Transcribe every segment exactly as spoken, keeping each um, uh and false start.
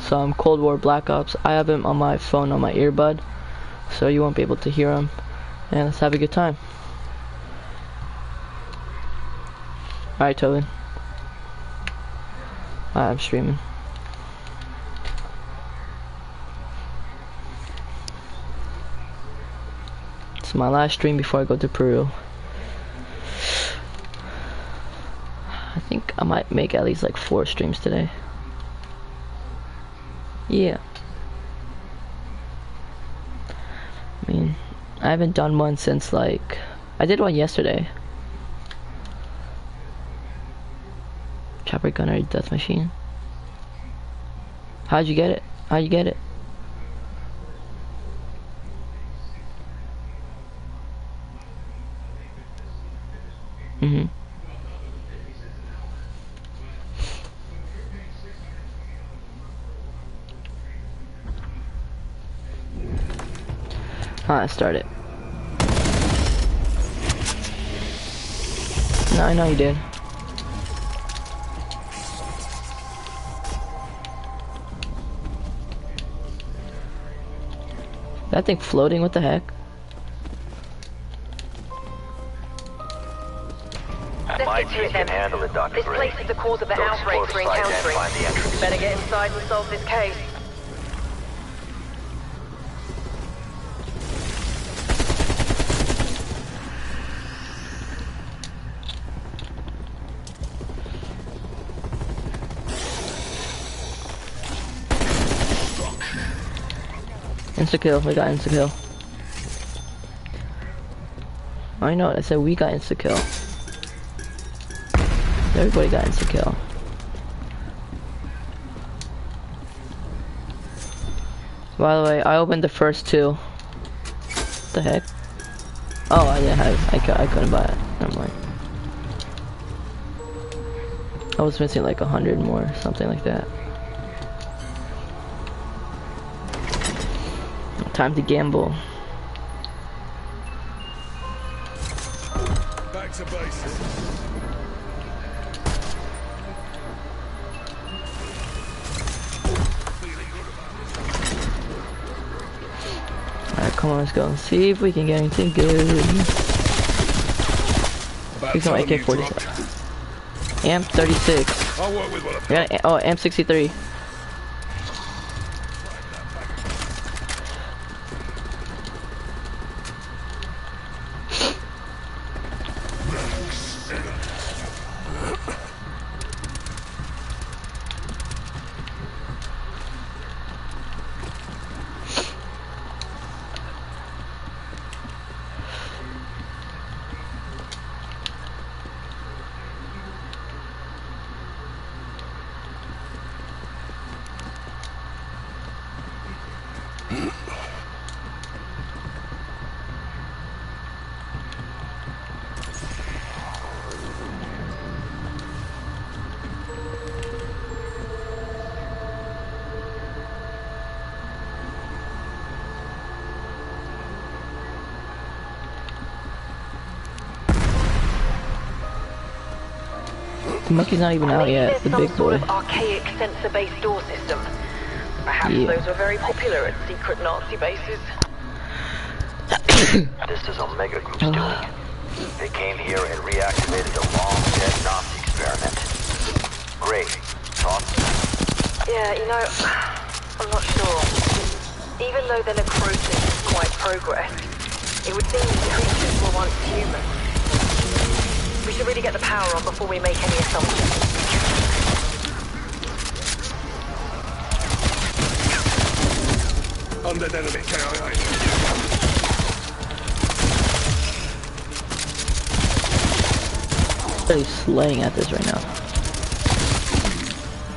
Some Cold War Black Ops. I have him on my phone on my earbud, so you won't be able to hear him. And let's have a good time. Alright, Tobin. Alright, I'm streaming. It's my last stream before I go to Peru. I think I might make at least like four streams today. Yeah. I mean, I haven't done one since like... I did one yesterday. Chopper Gunner, Death Machine. How'd you get it? How'd you get it? Mm-hmm. Alright, start it. No, I know you did. That thing floating, what the heck? My team can handle it, Doctor This place is the cause of the outbreak we're encountering. Better get inside and solve this case. Insta kill, we got insta kill. I know, I said we got insta kill. Everybody got insta kill. By the way, I opened the first two. What the heck? Oh, I didn't have. I I couldn't buy it. Never mind. I was missing like a hundred more, something like that. Time to gamble. Back to bases. Alright, come on, let's go and see if we can get anything good. Here's my A K forty-seven. A M thirty-six. Yeah, oh, A M sixty-three. Monkey's not even out yet. The big boy. Archaic sensor-based door system. Perhaps yeah. Those were very popular at secret Nazi bases. This is Omega Group's doing. They came here and reactivated a long-dead Nazi experiment. Great. Thoughts? Yeah, you know, I'm not sure. Even though the necrosis has quite progressed, it would seem the creatures were once human. We should really get the power on before we make any assumptions. Undead enemy, K I A. Really slaying at this right now.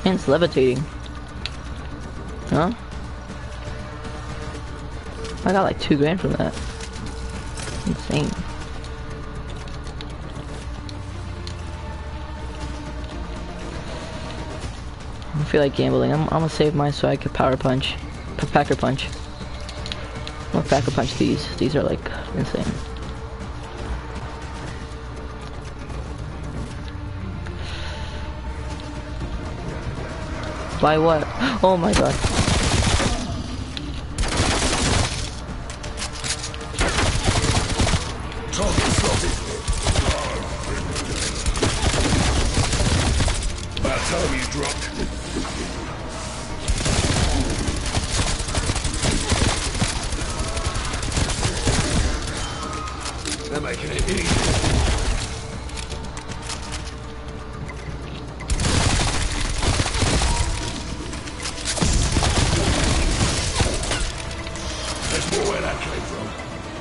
And it's levitating. Huh? I got like two grand from that. Insane. Feel like gambling. I'm, I'm gonna save mine so I could power punch, pack-a-punch. I'm gonna pack-a-punch these. These are like insane. By what? Oh my god.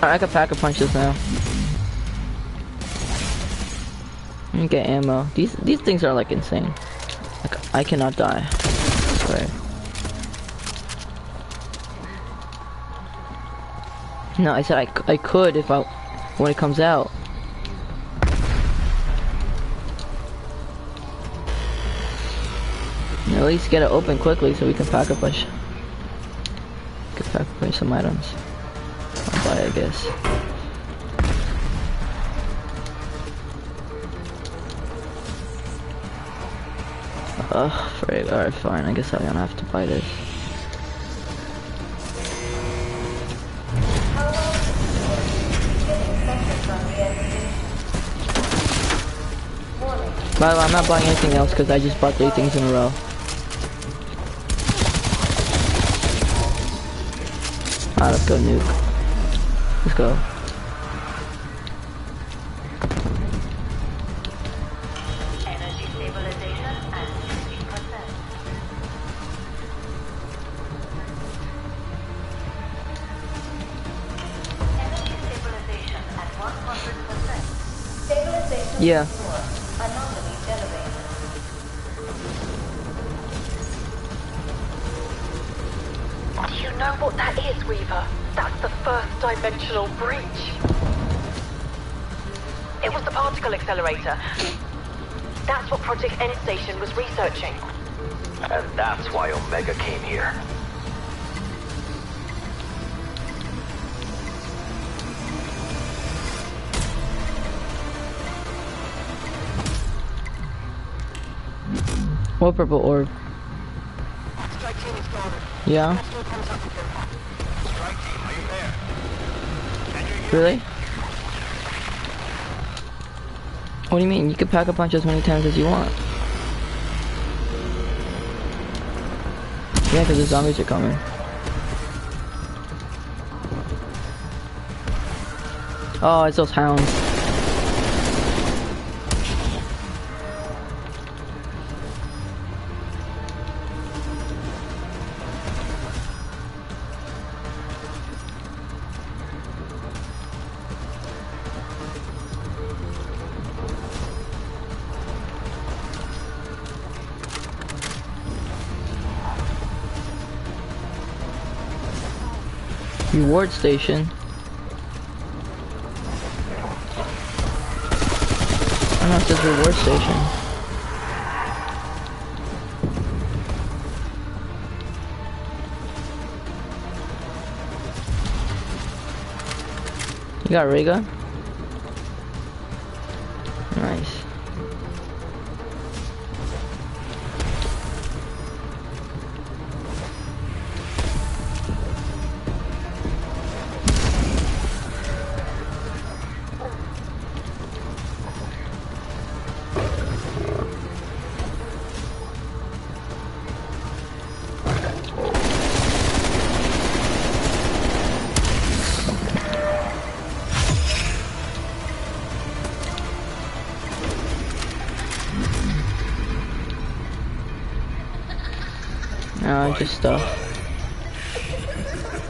I can pack-a-punch this now. And get ammo. These these things are like insane. Like, I cannot die. I swear. No, I said I, I could if I when it comes out. And at least get it open quickly so we can pack-a-punch. Can pack-a-punch some items. I guess. Oh, frig. Alright, fine. I guess I'm gonna have to buy this. By the way, I'm not buying anything else because I just bought three things in a row. Alright, let's go nuke. Let's go. Energy stabilization at sixteen percent. Yeah. Do you know what that is, Weaver? That's the first dimensional breach. It was the particle accelerator. That's what Project Endstation was researching. And that's why Omega came here. What purple orb? Strike team is gone. Yeah. Really? What do you mean? You can pack a punch as many times as you want. Yeah, because the zombies are coming. Oh, it's those hounds. Reward station. I don't know if this reward station. You got a ray gun? Nice. Just stuff.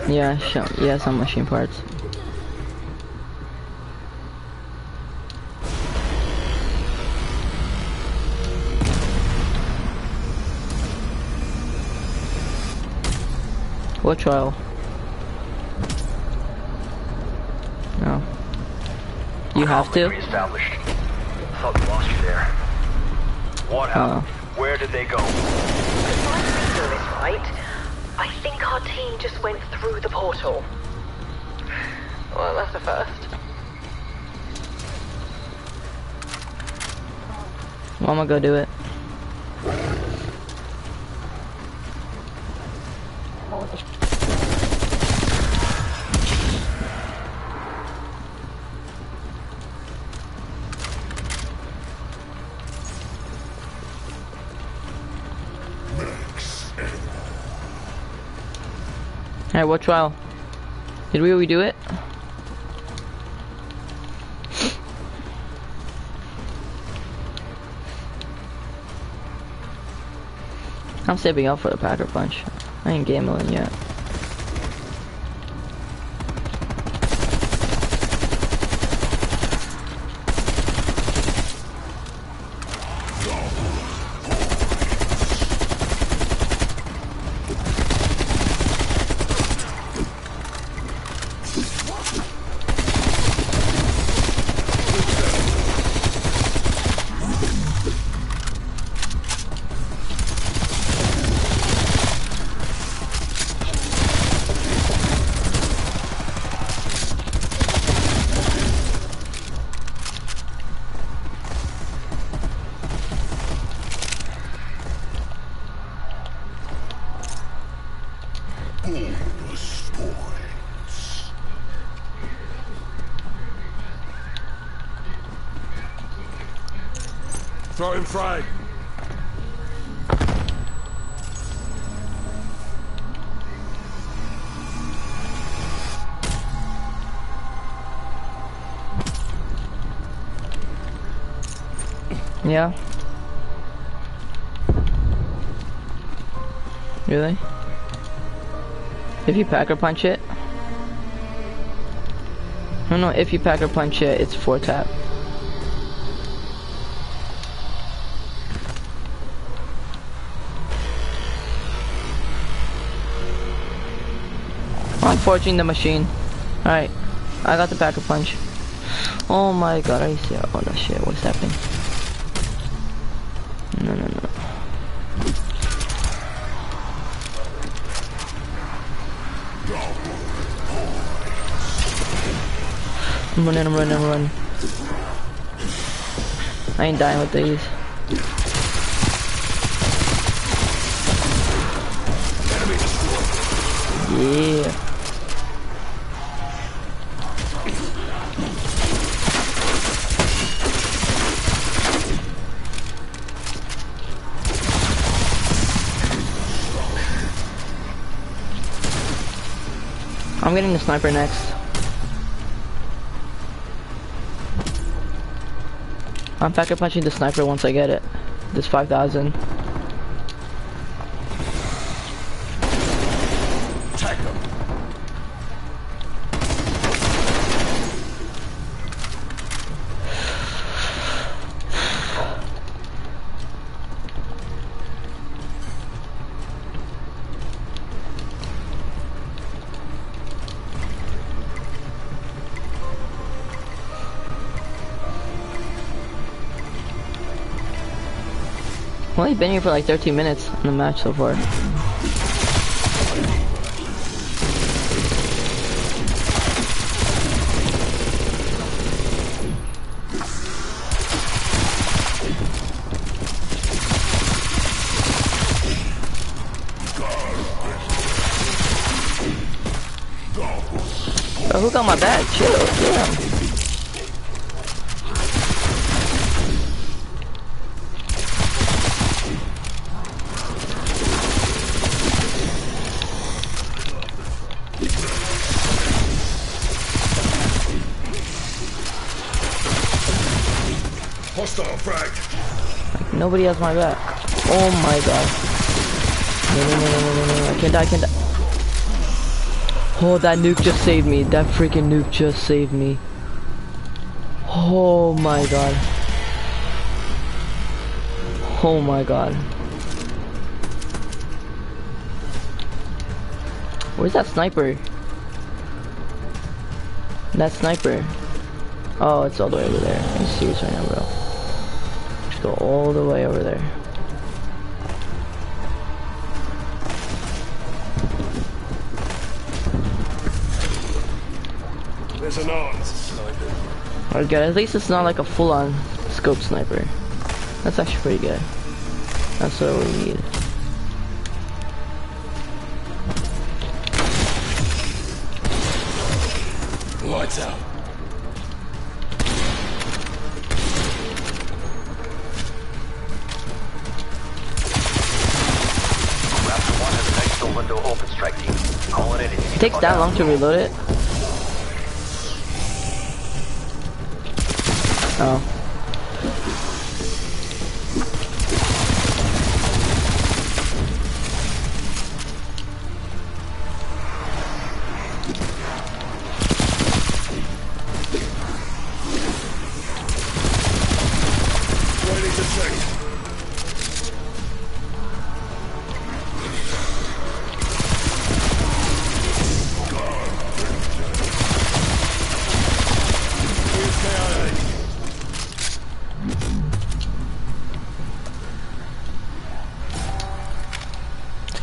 Yeah, show, yeah, some machine parts. What trial? No. You have to? Thought we lost you there. What happened? Where did they go? Right. I think our team just went through the portal. Well, that's the first. Well, I'm gonna go do it. Alright, what trial? Did we redo it? I'm saving up for the Pack-a-Punch. I ain't gambling yet. Throw him frag. Yeah. Really? If you pack or punch it? No, no, if you pack or punch it, it's four tap. I'm forging the machine. Alright, I got the Pack-a-Punch. Oh my god, I see all that shit. What's happening? No, no, no. I'm running, I'm running, I'm running. I ain't dying with these. Yeah. I'm getting the sniper next. I'm Pack-a-Punching the sniper once I get it. This five thousand. I've only been here for like thirteen minutes in the match so far. Bro, who got my bag? Chill, damn. Like, nobody has my back. Oh my god. No, no, no, no, no, no, no. I can't die, I can't die. Oh, that nuke just saved me. That freaking nuke just saved me. Oh my god. Oh my god. Where's that sniper? That sniper. Oh, it's all the way over there. I'm serious right now, bro. Go all the way over there. There's an armed sniper. Alright, good. At least it's not like a full-on scope sniper. That's actually pretty good. That's what we need. Lights out. Window open, strike team. It takes that long to reload it? Oh.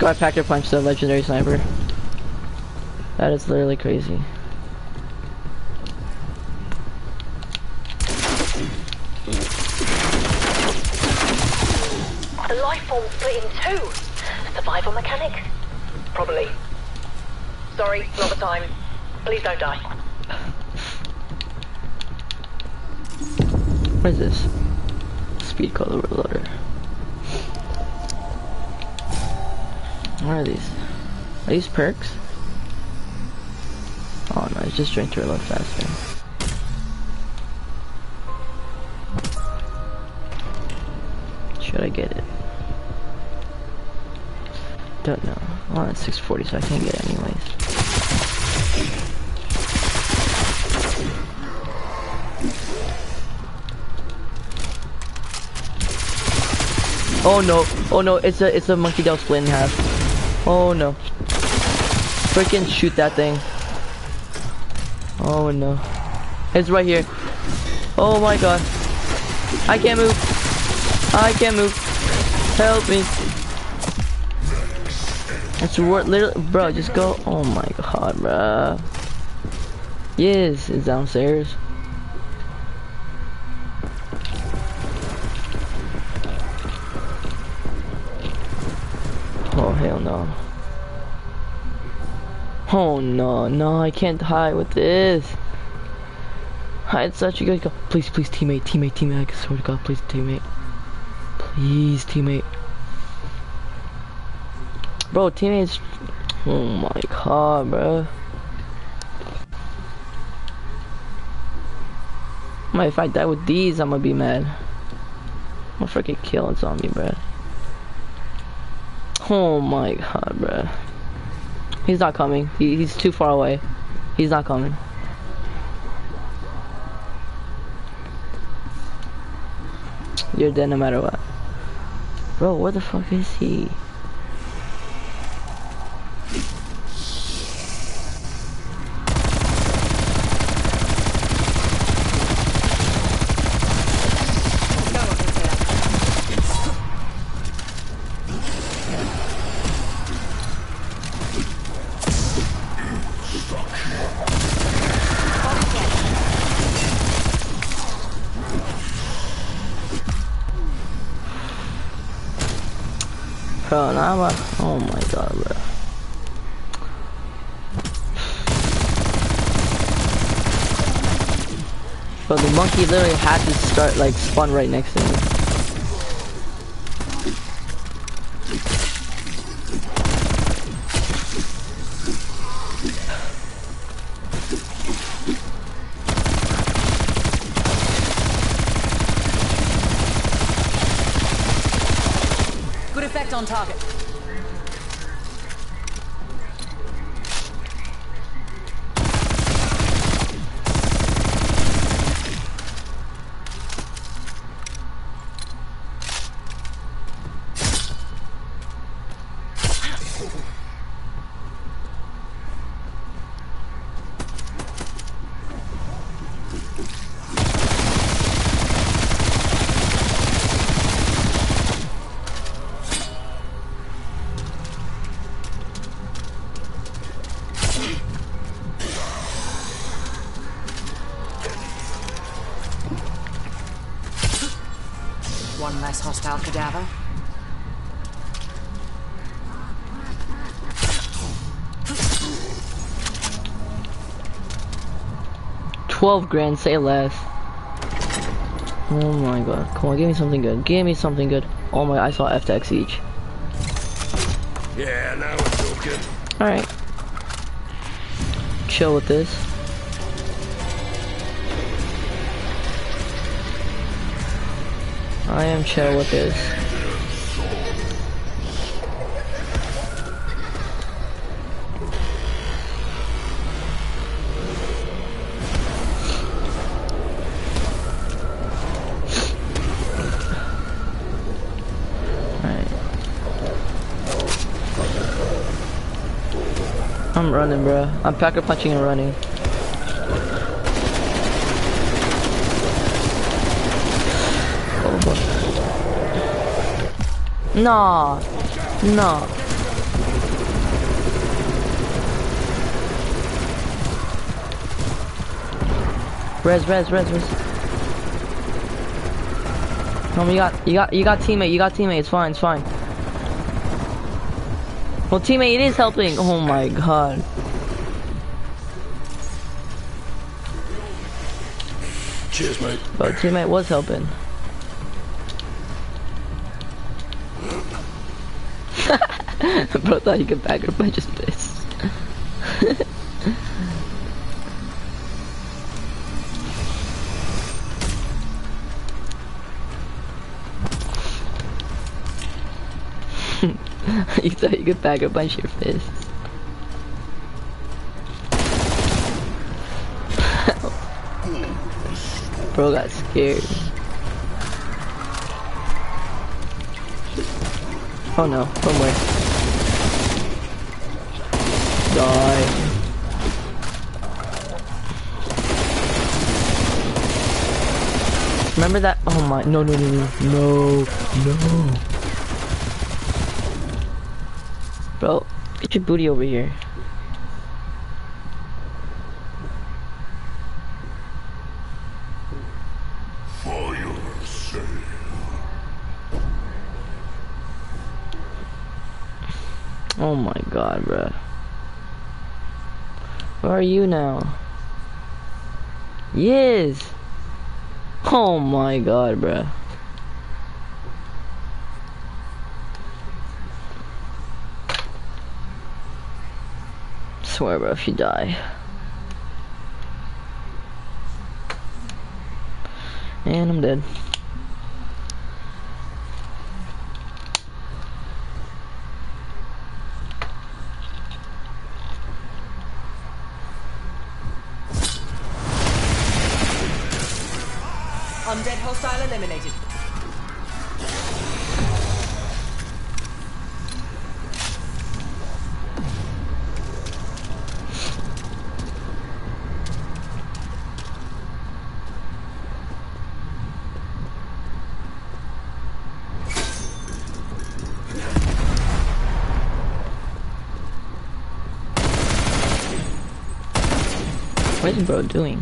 I Pack-a-Punch the legendary sniper. That is literally crazy. The life form split in two. Survival mechanic? Probably. Sorry, not the time. Please don't die. What is this? Speed Cola reloader. What are these? Are these perks? Oh no, it's just trying to reload faster. Should I get it? Don't know. Well, it's six forty, so I can't get it anyways. Oh no, oh no, it's a it's a monkey that was split in half. Oh no. Freaking shoot that thing. Oh no. It's right here. Oh my god. I can't move. I can't move. Help me. It's worth literally, bro, just go. Oh my god, bro. Yes, it's downstairs. Hell no. Oh no, no, I can't hide with this. Hide such a good go. Please, please, teammate, teammate, teammate. I swear to God, please, teammate. Please, teammate. Bro, teammates. Oh my god, bro. Man, if I die with these, I'm gonna be mad. I'm gonna freaking kill a zombie, bro. Oh my god, bruh. He's not coming. He, he's too far away. He's not coming. You're dead no matter what. Bro, where the fuck is he? Bro, now I'm a, oh my god, bro. Bro, the monkey literally had to start, like, spawn right next to me. On target. One less hostile cadaver. Twelve grand, say less. Oh my god. Come on, give me something good. Give me something good. Oh my, I saw F T X each. Yeah, now it's all good. Alright. chill with this. I am chill with this. I'm running, bro. I'm pack-a-punching and running. Oh boy. No, no. Res, res, res, res. No, you got, you got, you got teammate. You got teammate. It's fine. It's fine. Well, teammate is helping. Oh my god. Cheers, mate. But teammate was helping. Bro thought you could back her by just this. You thought you could pack a bunch of your fists. Bro got scared. Oh no, don't worry. Die. Remember that? Oh my, no, no, no, no, no, no. Bro, get your booty over here. Fire sale. Oh my god, bro. Where are you now? Yes. Oh my god, bro. I swear, bro, if you die. And I'm dead. Undead hostile eliminated. What is bro doing?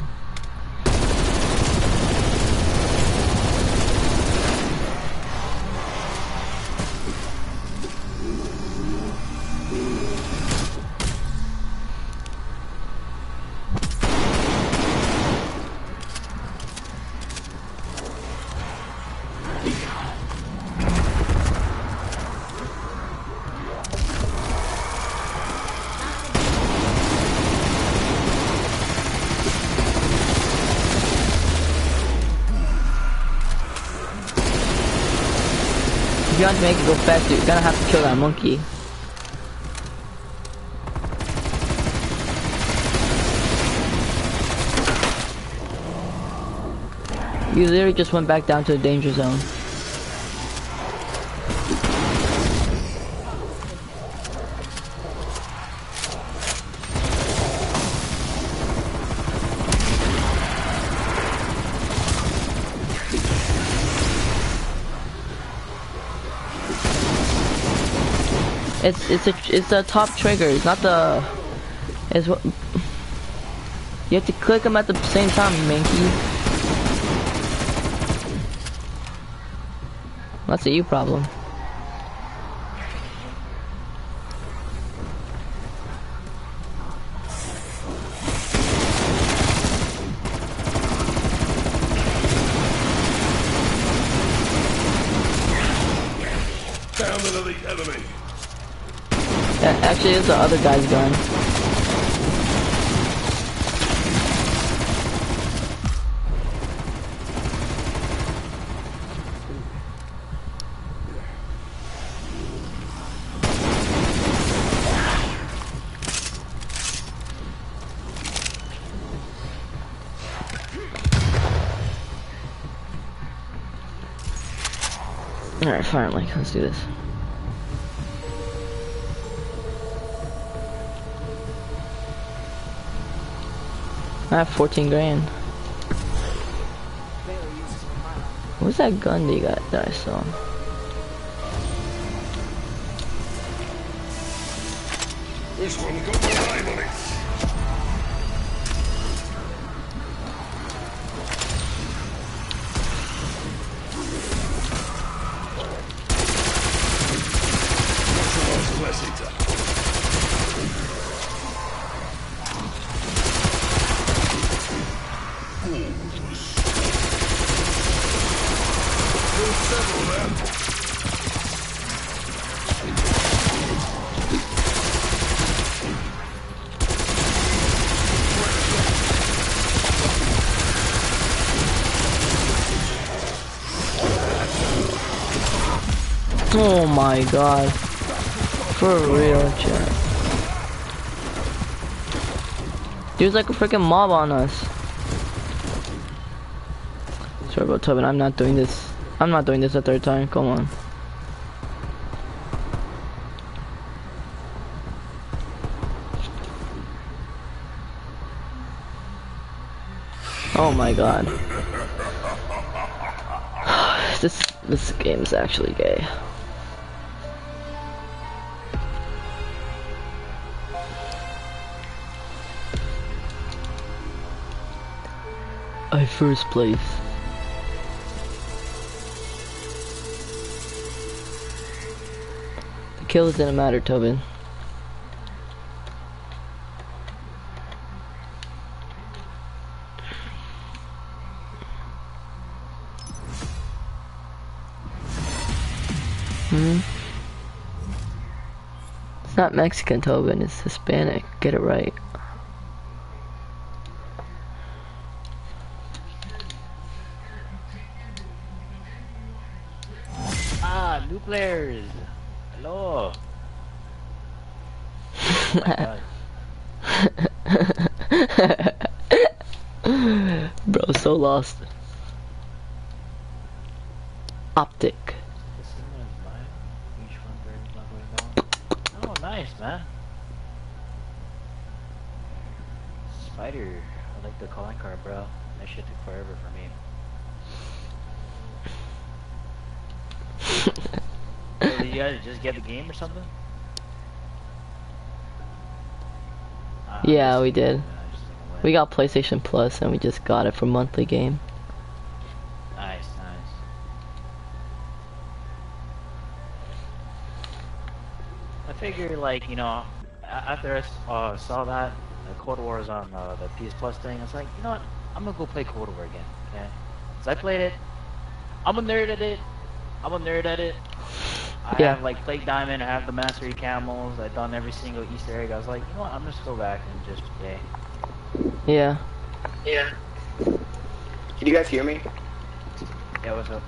If you want to make it go faster, you're gonna have to kill that monkey. You literally just went back down to the danger zone. It's it's a it's a top trigger. It's not the. It's what. You have to click them at the same time, Minky. That's a you problem. Down another enemy. That actually is the other guy's gun. Alright, finally, let's do this. I have fourteen grand. What's that gun they got that I saw? This one got the live on it. Oh my god, for real chat. Dude's like a freaking mob on us. Sorry about Tobin, I'm not doing this. I'm not doing this a third time, come on. Oh my god. This, this game's actually gay. I first place. The kill doesn't matter, Tobin. Hmm? It's not Mexican, Tobin, it's Hispanic. Get it right. Players, hello. Oh my god. Bro, so lost. Optic. Oh, nice, man. Spider, I like the calling card, bro. That shit took forever for me. You guys just get the game or something? Uh, yeah, we did. Uh, we got PlayStation Plus and we just got it for monthly game. Nice, nice. I figure, like, you know, after I uh, saw that, the Cold War was on uh, the P S Plus thing, I was like, you know what? I'm gonna go play Cold War again, okay? Because I played it. I'm a nerd at it. I'm a nerd at it. I yeah. have like Plague Diamond, I have the Mastery Camels, I've done every single Easter egg. I was like, you know what, I'm just go back and just play. Yeah. Yeah. Can you guys hear me? Yeah, what's up?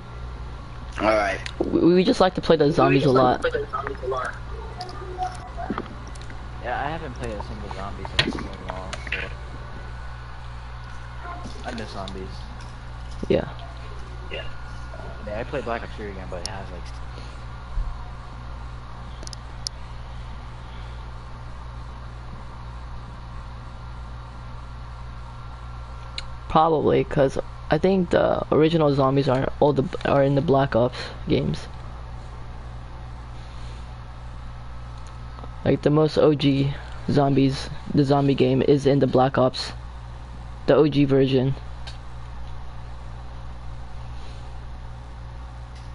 Alright. We, we just like to play the zombies a lot. Like zombies a lot. Yeah, I haven't played a single zombie since so long, so... I miss zombies. Yeah. Yeah. Yeah, I played Black Ops three again, but it has like... Probably, cause I think the original zombies are all the are in the Black Ops games. Like the most O G zombies, the zombie game is in the Black Ops, the O G version.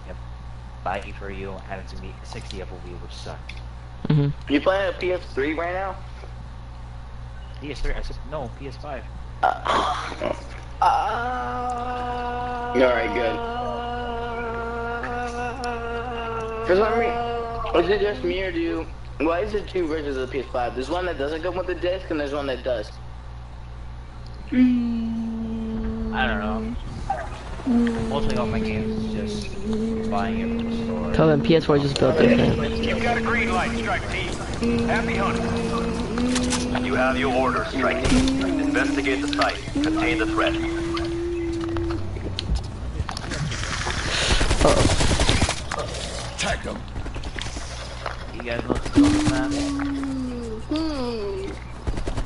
Yep. Bye for you. Having to meet sixty F O V, which sucked. Mhm. You playing a P S three right now? P S three? I said no. P S five. Uh, uh, Alright, good. For some reason, is it just me or do you... Why is there two versions of the P S five? There's one that doesn't come with the disc and there's one that does. Mm. I don't know. Mostly all my games is just buying it from the store. Tell them P S four just built different. You've got a green light, Strike Team. Happy hunting. You have your orders, Strike Team. Investigate the site. Contain the threat. Uh-oh. Attack them. You guys want to go with that?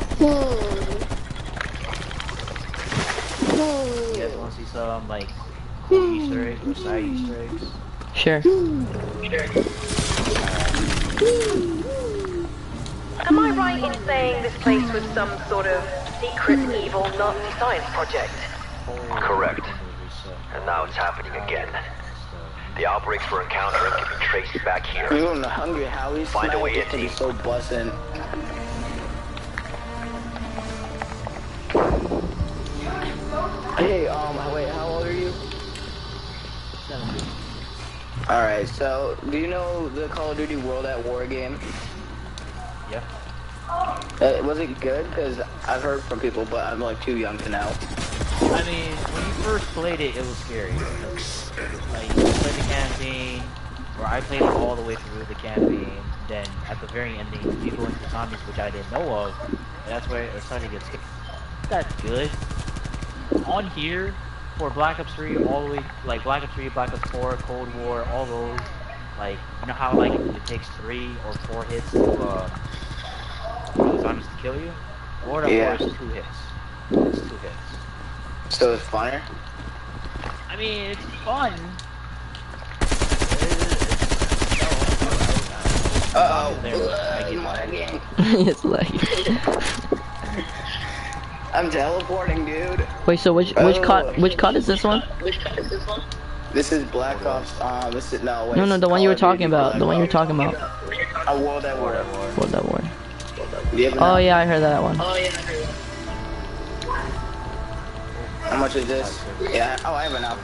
You guys want to see some, like, cool Easter eggs or side Easter eggs? Sure. Sure. Am I right in saying this place was some sort of secret evil Nazi science project? Correct. And now it's happening again. The outbreaks we're encountering can be traced back here. We were hungry, how we find a way in. So buzzing. Hey, um, wait, how old are you? seventy. All right, so do you know the Call of Duty World at War game? Yeah. Uh, was it good? Cause I've heard from people, but I'm like too young to know. I mean, when you first played it, it was scary. Like, you played the campaign, or I played it all the way through the campaign, then at the very ending, you go into zombies, which I didn't know of, and that's where it started to get scary. That's good. On here, for Black Ops three, all the way, like, Black Ops three, Black Ops four, Cold War, all those, like, you know how, like, it takes three or four hits to, uh, for the zombies to kill you? World at War is two hits. It's two hits. So it's funner? I mean, it's fun. Uh-oh. It's lagging. I'm teleporting, dude. Wait, so which which oh. COD which COD is this one? Which COD is this one? This is Black Ops. Uh, this is no. Wait, no, no, the one you were talking about. The one you were talking about. A World at War. World at War. Oh yeah, I heard that one. Oh yeah, I heard that. How much is this? Yeah, oh, I have enough.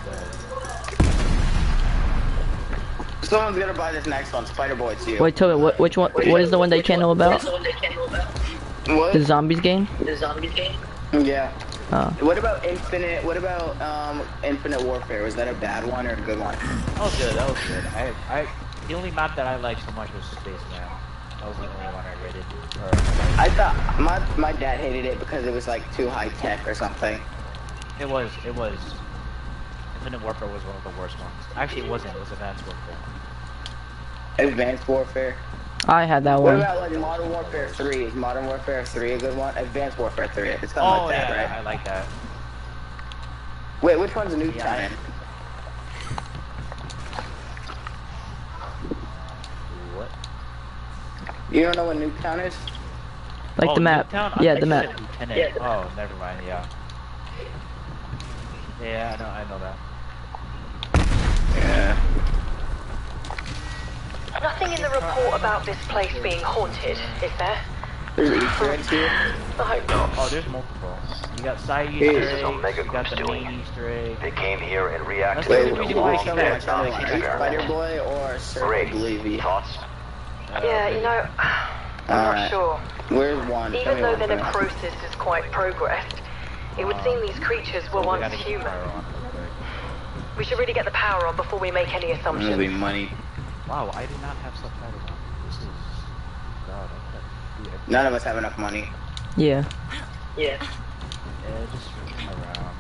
Someone's gonna buy this next one, Spider Boy, it's you. Wait, Toby, what, which one, what is the one they can't know about? What? The Zombies game? The Zombies game? Yeah. Oh. What about Infinite, what about, um, Infinite Warfare? Was that a bad one or a good one? Oh, good, that was good. I, I, the only map that I liked so much was Space Man. That was the only one I rated. I thought, my, my dad hated it because it was, like, too high tech or something. It was, it was. Infinite Warfare was one of the worst ones. Actually, it wasn't. It was Advanced Warfare. Advanced Warfare? I had that one. What about, like, Modern Warfare three? Is Modern Warfare three a good one? Advanced Warfare three. It's something oh, like that, yeah, right? I like that. Wait, which one's Nuke Town? What? You don't know what Nuke Town is? Like oh, the map. Town? Yeah, I the map. Yeah. Oh, never mind, yeah. Yeah, I know, I know that. Yeah. Nothing in the report about this place being haunted, is there? There's Easter eggs here. I hope not. Oh, there's multiple. You got side Easter eggs, you got the main Easter egg. They came here and reactivated the wall. Spider Boy or Sir Levy? Thoughts? Yeah, you know, I'm not sure. Where's one? Even though the necrosis is quite progressed, it would seem these creatures were once human. We should really get the power on before we make any assumptions. Really money. Wow, I do not have subtitles on. This is... God, I can't do. None of us have enough money. Yeah. Yeah. Yeah, just around.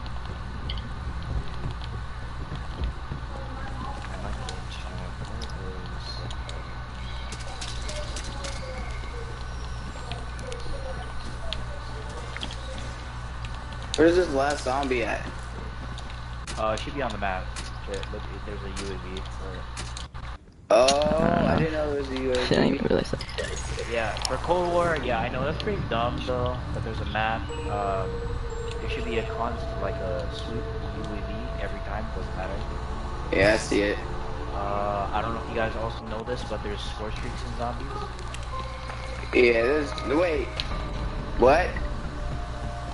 Where's this last zombie at? Uh, it should be on the map. Look, there's a U A V for it. Oh, I, I didn't know there was a U A V. I didn't even realize that. Yeah, for Cold War, yeah, I know, that's pretty dumb, though, but there's a map. Um, there should be a constant, like a swoop U A V every time, doesn't matter. Yeah, I see it. Uh, I don't know if you guys also know this, but there's score streaks in zombies. Yeah, there's... wait. What?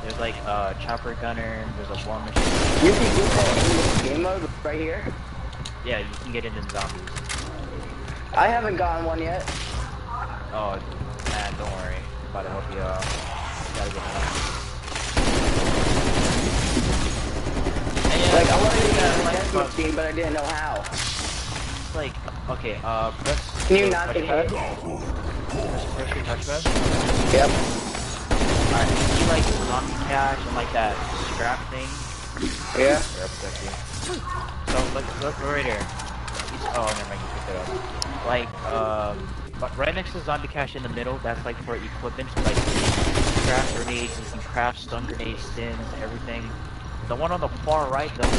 There's like a uh, Chopper Gunner, there's a War Machine. You can get that in game mode right here? Yeah, you can get it in zombies. I haven't gotten one yet. Oh, man, don't worry. I'm about to help you out. You gotta get help. Yeah, like, I wanted to get a Death Machine, but I didn't know how. It's like, okay, uh, press... Can you not get hit? Press, press your touchpad? Yep. Alright, you like zombie cash and like that scrap thing? Yeah. So, look, look right here. Oh, never mind, you picked it up. Like, um, but right next to the zombie cache in the middle, that's like for equipment, like craft grenades, you can craft stun grenades, stins, everything. The one on the far right, though,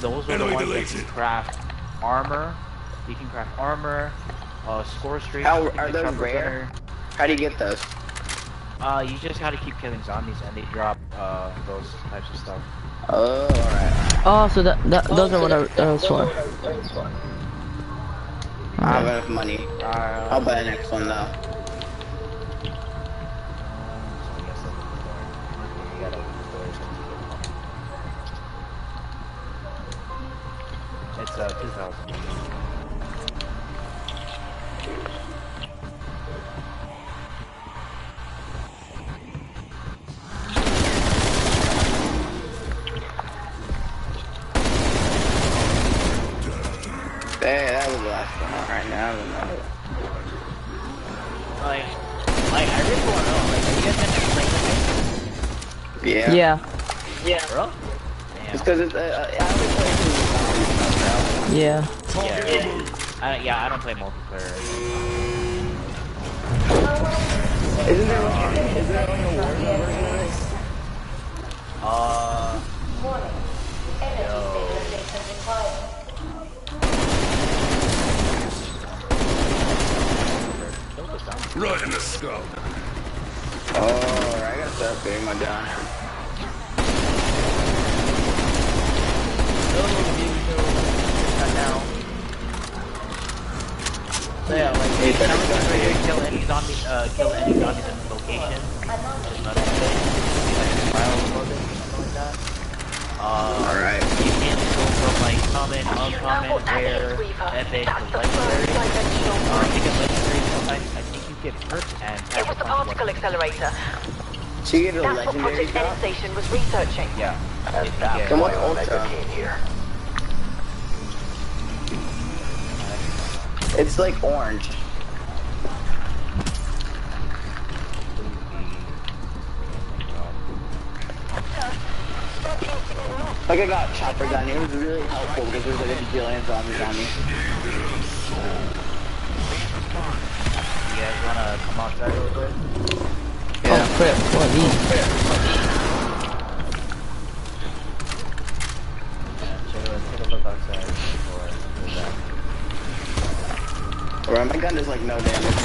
those are the ones that can craft armor. You can craft armor, uh, score streaks. How are those rare? How do you get those? Uh, you just gotta keep killing zombies and they drop, uh, those types of stuff. Oh, alright. Oh, so that, that those are what I was for. I have enough money. Uh, I'll buy the next one, though. It's, uh, two thousand. Hey, that was the last one. Alright, now the last one. Like, like, I really want to know, like, have you guys been to play the game? Yeah. Yeah. Yeah. Bro? Damn. It's because it's, uh, I only play multiplayer. Yeah. Yeah. Yeah. I, yeah, I don't play multiplayer. Isn't there, like, isn't there, like, a war version of it? Uh... No. Right in the skull. Oh, I got that thing, my down. Not now. So yeah, like, hey, I'm going to kill any zombies, uh, kill any zombies in the location. There's nothing to do. Like, uh, alright. You can go from, like, common, uncommon, rare, epic, legendary. Um, you can, like, I, I think you get hurt and... It was the particle accelerator. So you get a That's what Project Endstation was researching. Yeah. That's that. Come on, Ultra. It's like orange. Like I got Chopper Gun. It was really helpful because there's like a billion zombies on me. You guys wanna come outside real quick? Yeah. Oh crap, what are these? Yeah, let's take a look outside before I go back. Alright, my gun does like no damage.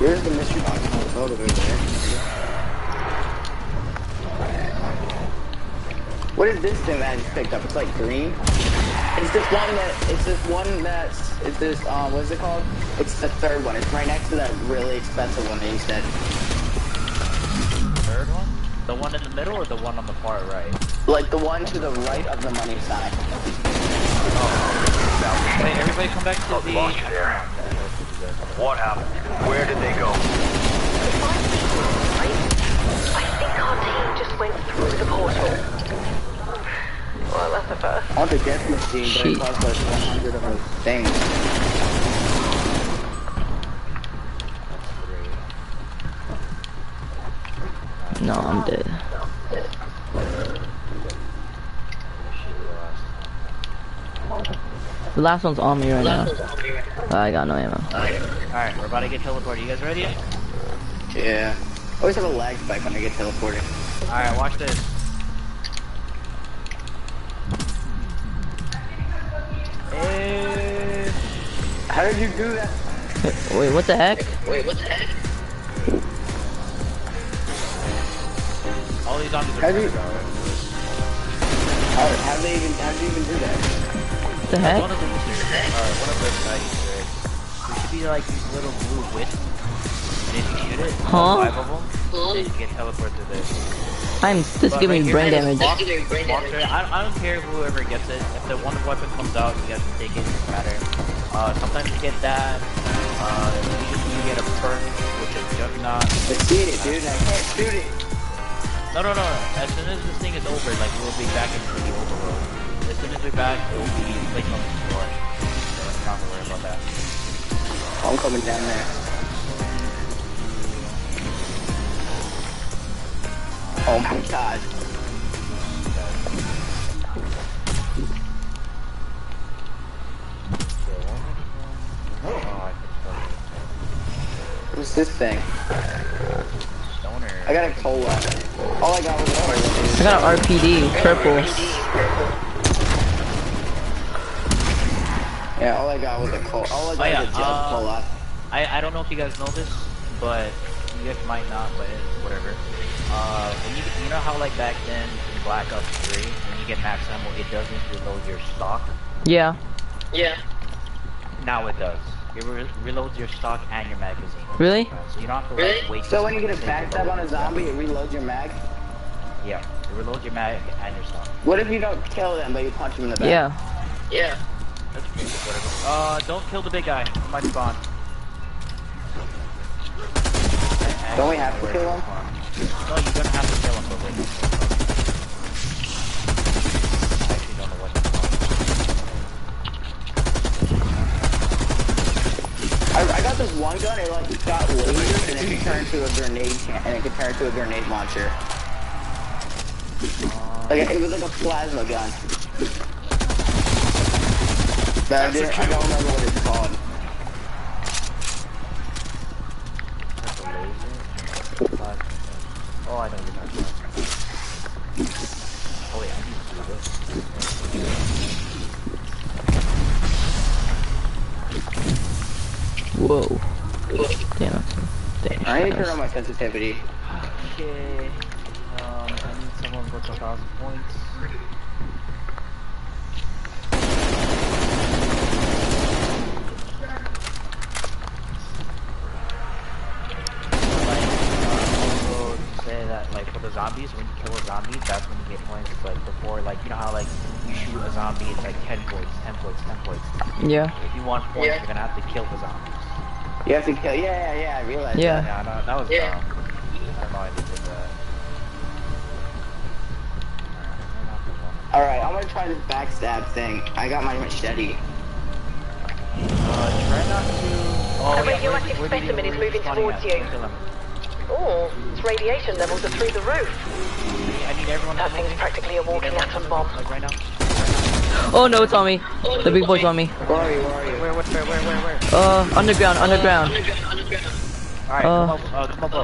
Where's the mystery box? Oh, over there. What is this thing that I just picked up? It's like green? It's this one that, it's this one that's, it's this, um, what is it called? It's the third one. It's right next to that really expensive one that you said. Third one? The one in the middle or the one on the far right? Like the one to the right of the money sign. Oh. Wait, everybody come back to the... Launch there. What happened? Where did they go? I think our team just went through the portal. Well, that's the first. I want the Death Machine, but it costs like one hundred of those things. No, I'm dead. The last one's on me right now. Uh, I got no ammo. Okay. Alright, we're about to get teleported. You guys ready? Yeah. I always have a lag spike when I get teleported. Alright, watch this. How did you do that? Wait, what the heck? Wait, what the heck? All these zombies are how you... How, how they even, how did you even do that? What the heck? One of them is Easter eggs. Alright, one of them is not Easter eggs. There should be like these little blue wisps. And if you shoot it, huh? five of them, then you can teleport to this. I'm just giving brain damage. Walk, walk brain damage. I, I don't care whoever gets it. If the one weapon comes out, you guys can take it, it doesn't matter. Uh, sometimes you get that, uh, you get a perk, which is Juggernaut. Let's shoot it, dude, I can't shoot it! No, no, no, as soon as this thing is over, like, we'll be back into the overworld. As soon as we're back, we'll be placed on the floor. So, I'm not gonna worry about that. I'm coming down there. Oh, Oh my god. What's this thing? I got a cola. All I got was R P G. I got an R P D, purple. Yeah, all I got was a cola. All I got oh, yeah. was a gel uh, cola. I, I don't know if you guys know this, but you guys might not, but whatever. Uh, when you, you know how like back then in Black Ops three, when you get Max Ammo, it doesn't reload your stock? Yeah. Yeah. Now it does. It re reloads your stock and your magazine. Really? So you don't have to really? like, wait. So when you get a backstab on a zombie, it reloads your mag? Yeah. It reloads your mag and your stock. What if you don't kill them, but you punch them in the back? Yeah. Yeah. That's pretty good, whatever. Uh, don't kill the big guy. He might spawn. Don't we have to kill him? No, you're gonna have to kill him, but wait. I actually don't know what he's called. I, I got this one gun, it like shot lasers and it could turn into a grenade can and it could turn into a grenade launcher. Like it was like a plasma gun. But I, didn't, I don't remember what it's called. Oh, I know you're not sure. Oh, wait, I need to do this. Whoa. Damn, damn. I need to turn on my sensitivity. Okay. Um, I need someone with a thousand points. Zombies, when you kill a zombie, that's when you get points. Like before, like you know how like you shoot a zombie, it's like ten points, ten points, ten points. Yeah. If you want points, yeah. you're gonna have to kill the zombies. You have to kill. Yeah, yeah, yeah. I realized. Yeah. That, yeah, no, that was dumb. Yeah. I don't know why they did that. All right, I'm gonna try this backstab thing. I got my machete. Uh, try not to. Oh, oh wait, yeah, your active specimen is moving towards you. Oh, its radiation levels are through the roof. I need everyone that thing's practically a walking atom bomb. Like right now. Oh no, it's on me. The big boy's on me. Where are you? Where are you? Where, where, where, where, where? Uh, underground, underground. Uh, underground, underground. Alright, uh, come up, uh, come up,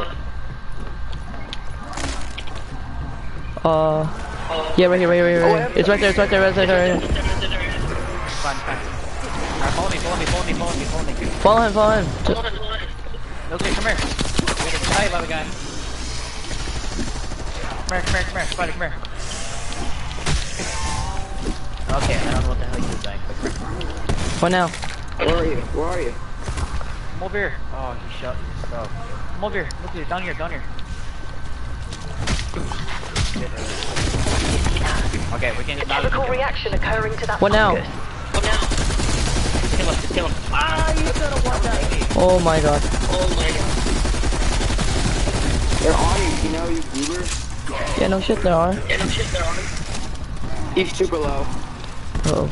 up. Uh, yeah, right here, right here, right here. Right here. It's right there, it's right there, right there, right there. Fine, fine. Alright, follow me, follow me, follow me, follow me, follow me. Follow him, follow him. Follow him, follow him. Okay, come here. Hi, love guy. Come here, come here, come here, spider, come here. Okay, I don't know what the hell you did, like. What now? Where are you? Where are you? Come over here. Oh, he shot himself. Come over here. Look here. Down here, down here. Okay, we can get out of here. A chemical reaction occurring to that. What now? What now? Just kill him, just kill him. Ah, you got a one guy. Oh my god. Oh my god. They're on you, you know, you goober? Yeah, no shit there are. Yeah, no shit there are. He's super low. Uh-oh.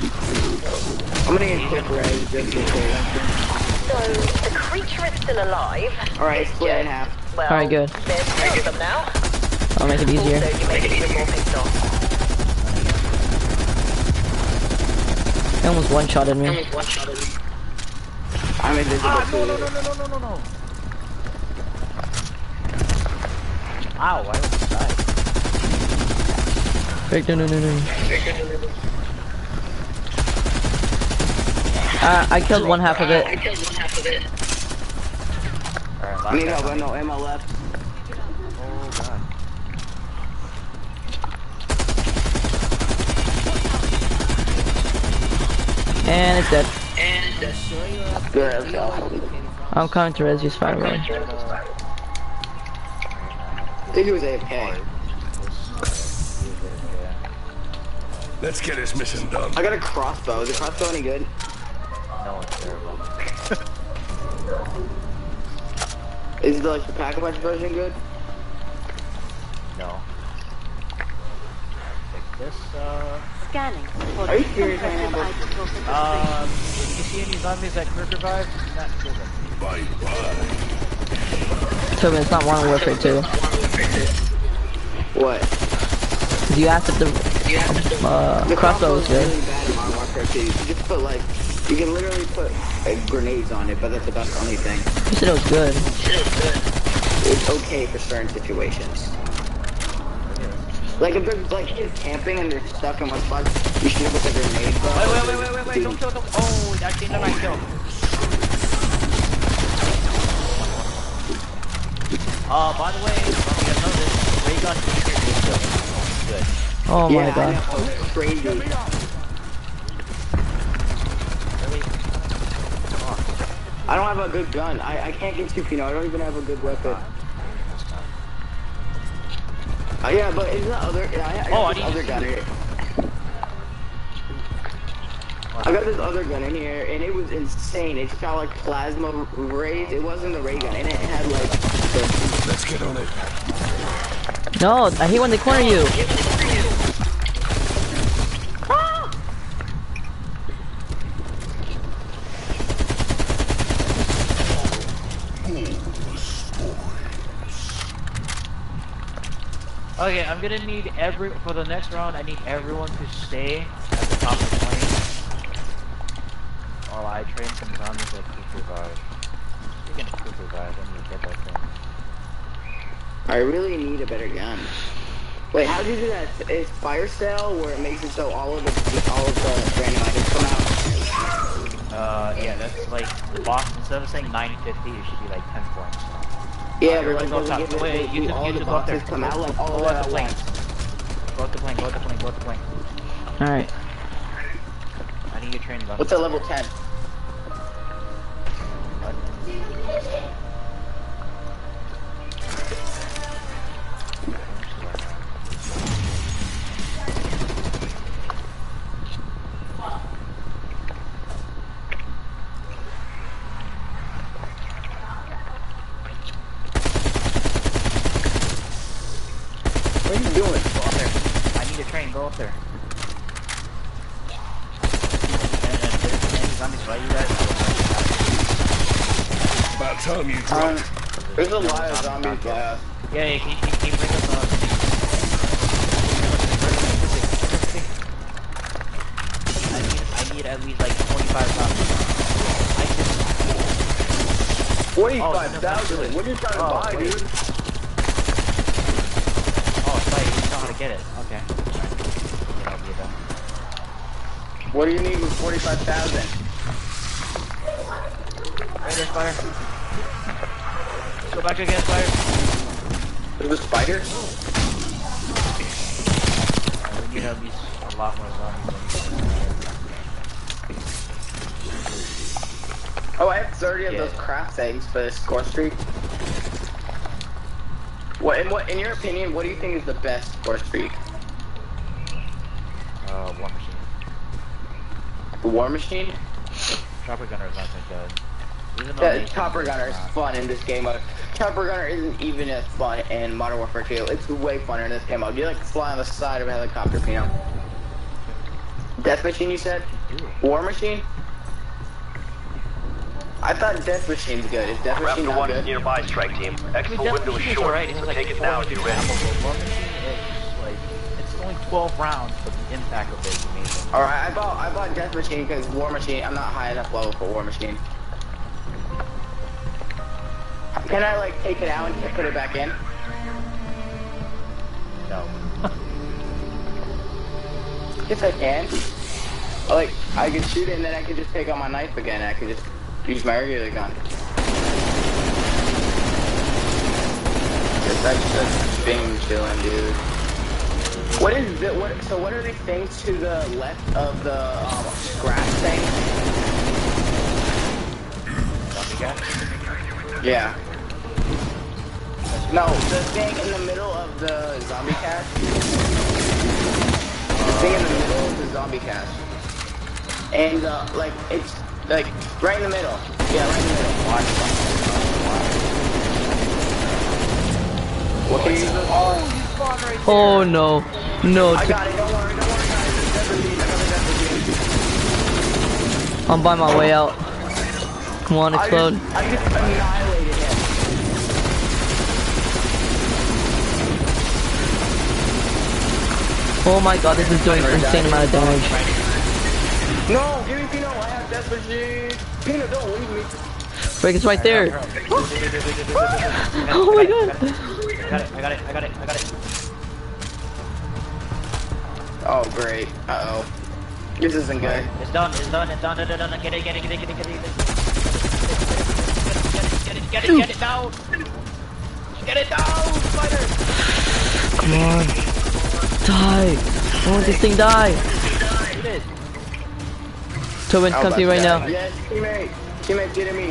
I'm gonna get quick Ray, just in case. So, the creature is still alive. Alright, split in half. Well, alright, good. There's two of them now. I'll make it easier. Also, you make it even more pissed off. They almost one-shotted me. Almost one-shotted me. I'm invisible. Ah, no, no, no, no, no, no, no, no. Ow, I almost died. Victor, no, no, no. Uh, I killed one half of it. I killed one half of it. Alright, last guy. No ammo left. Oh, god. And it's dead. And it's dead. Good, let's go. I'm coming to Resi's fire room. I think it was A F K. Let's get this mission done. I got a crossbow. Is the crossbow any good? No, it's terrible. Is the, like, the Pack-a-Punch version good? No. Take this, uh... Scanning. Are you serious? Um, if you see any zombies that Quick Revive, not kill them. Bye bye. Toby, it's not Modern Warfare two. What? You have to, the, you have to uh, the crossbow is really bad in Modern Warfare two. You just put like, you can literally put uh, grenades on it, but that's about the only thing. You said it was good. It was good. It's okay for certain situations. Like if there's like kids camping and they're stuck in one spot, you should have put the grenade. Wait, wait, wait, wait, wait, wait! Don't kill them! Oh, that's the end of my kill. Uh, by the way, I know this. Ray Gun is here to kill. Good. Oh yeah, my god. I know. It's crazy. Really? Oh. I don't have a good gun. I I can't get two Pino. I don't even have a good weapon. Uh, yeah, but is the other? I, I oh, I need other gun here. I got this other gun in here, and it was insane. It shot like plasma rays. It wasn't the ray gun, and it had like. The... Let's get on it. No, I hate when they corner you. Ah! Okay, I'm gonna need every for the next round. I need everyone to stay at the top of the plane. Oh, I trained some zombies at Quick Revive. You're gonna Quick Revive when you get that gun. I really need a better gun. Wait, how do you do that? It's Fire Sale where it makes it so all of the all of the random items come out. Uh, yeah, that's like the boss. Instead of saying nine fifty, it should be like ten points. Yeah, but like, top. It, wait, you just you just go up there. Come out like all of the planes. Go up the plane. Go up the plane. Go up the plane. All right. I need your train gun. What's a level ten? What are you doing? Go up there. I need a train. Go up there. About time you dropped. Um, there's a lot of zombies by us. Yeah, yeah, can you, can you bring us up? I need, I need at least like twenty-five zombies. twenty-five thousand? Oh, what are you trying oh, to buy, wait. Dude? Oh, it's like, you don't know how to get it. Okay. All right. Good idea. What do you need with forty-five thousand? Right there, Spider. Go back again, Spider. There's a spider? Oh. We need at least a lot more zombies. Oh, I have thirty yeah. of those craft things for this score streak. What, in, what, in your opinion, what do you think is the best score streak? Uh, War Machine. The War Machine? Chopper Gunner is not that good. Yeah, Chopper Gunner is fun in this game mode. Chopper Gunner isn't even as fun in Modern Warfare two. It's way funner in this game mode. You like fly on the side of a helicopter, you know. Death Machine, you said? War Machine? I thought Death Machine's good. Is Death Machine not good? Raptor one is nearby, Strike Team. Expo window is short, right. so like take it now if you're ready. War Machine is like, it's only twelve rounds, but the impact of it is amazing. Alright, I bought I bought Death Machine because War Machine, I'm not high enough level for War Machine. Can I like take it out and put it back in? No. Yes I can. Like I can shoot it and then I can just take out my knife again and I can just use my regular gun. That's just being chillin', dude. What is the, what, so what are these things to the left of the um, grass thing? Yeah. No, the thing in the middle of the zombie cache. The thing in the middle of the zombie cache. And uh, like, it's like right in the middle. Yeah, right in the middle. Watch. What can you use those for? Right oh no, no. I got it, don't worry, don't worry guys, I'm by my way out. Come on, explode. I just, I just annihilated him. Oh my god, this is doing an insane amount of damage. No, give me Pino, I have Death Machine. Pino, don't leave me. Wait, it's right there. Oh my god. I got it, I got it, I got it, I got it. Oh great, uh oh. This isn't good. It's done, it's done, it's done, it's done, get it, get it, get it, get it, get it, get it, get it, get it down! Get it down, spider! Come on. Die! I want this thing die! Tobin, come to you right now. Yes, teammate! Teammate, get at me!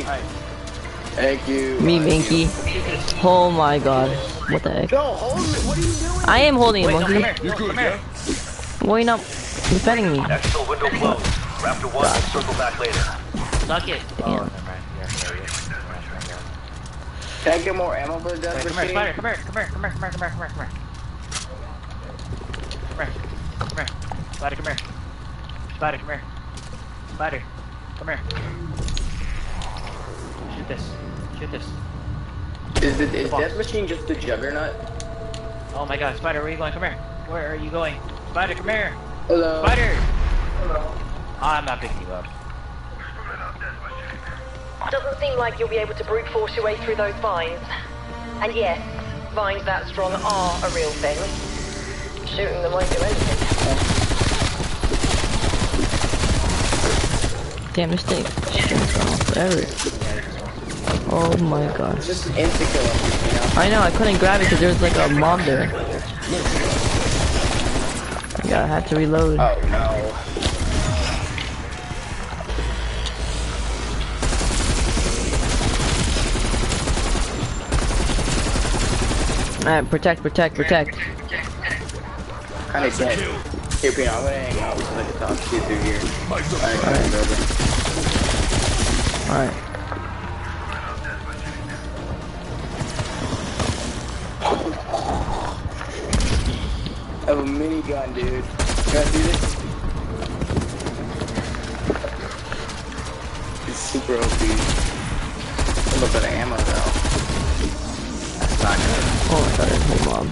Thank you. Me, Minky. Oh my god. What the heck? No, hold it! What are you doing? I am holding it, monkey. You're good, man. Why not? He's defending me. Exfil window closed. Raptor one, God. Circle back later. Suck it. Damn. Can I get more ammo for the death machine? Come here, spider. Come here, come here, come here, come here, come here, come here. Come here, come here. Spider, come here. Spider, come here. Spider, come here. Shoot this. Shoot this. Is, it, is death machine just a juggernaut? Oh my god, spider, where are you going? Come here. Where are you going? Spider, come here. Hello. Spider! Hello. I'm not picking you up. Doesn't seem like you'll be able to brute force your way through those vines. And yes, vines that strong are a real thing. Shooting them won't do anything. Damn mistake. Oh my god. Just insta kill. I know, I couldn't grab it because there was like a mob there. Yeah, I had to reload. Oh no. Alright, protect, protect, protect. Kinda dead. Here, Pino, I'm gonna hang out with the top two through here. Alright, alright, over. Alright. I have a minigun, dude. Can I do this? It's super O P. A little bit of ammo, though. That's not good. Oh, I got it. Hey, Mom.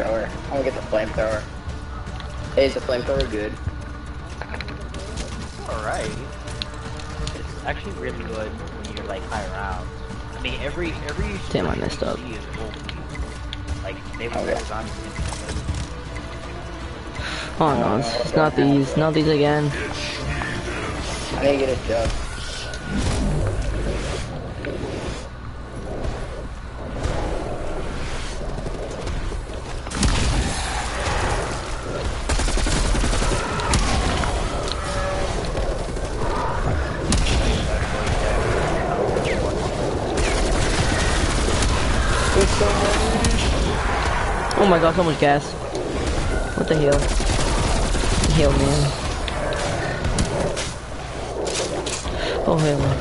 Flamethrower. I'm gonna get the flamethrower. Hey, is the flamethrower good? Alright. It's actually really good when you're like high rounds. I mean, every every damn, I messed up. Is like they were okay. On. Oh no, it's, it's not these, not these again. I need to get a jug. Oh my god, so much gas. What the hell? Hell, man. Oh, hell, man.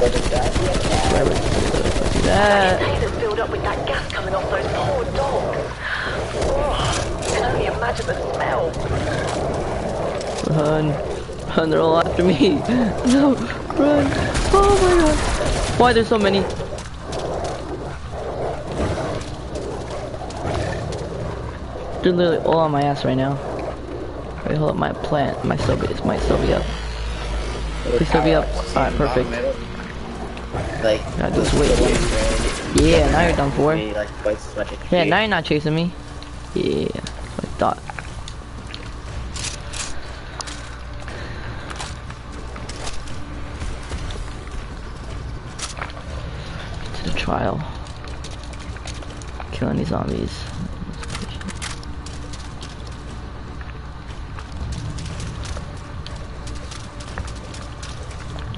Where would you do that? Haters filled up with that gas coming off those poor dogs. Oh, I can only imagine the smell. Run. Run, they're all after me. No, run. Oh my god. Why there's so many? They're literally all on my ass right now. Wait, hold up, my plant, my still be, this might still be up. Please still be up. Alright, perfect. Like, I just wait. Yeah, now you're done for. Yeah, now you're not chasing me. Yeah, that's what I thought. To the trial. Killing these zombies.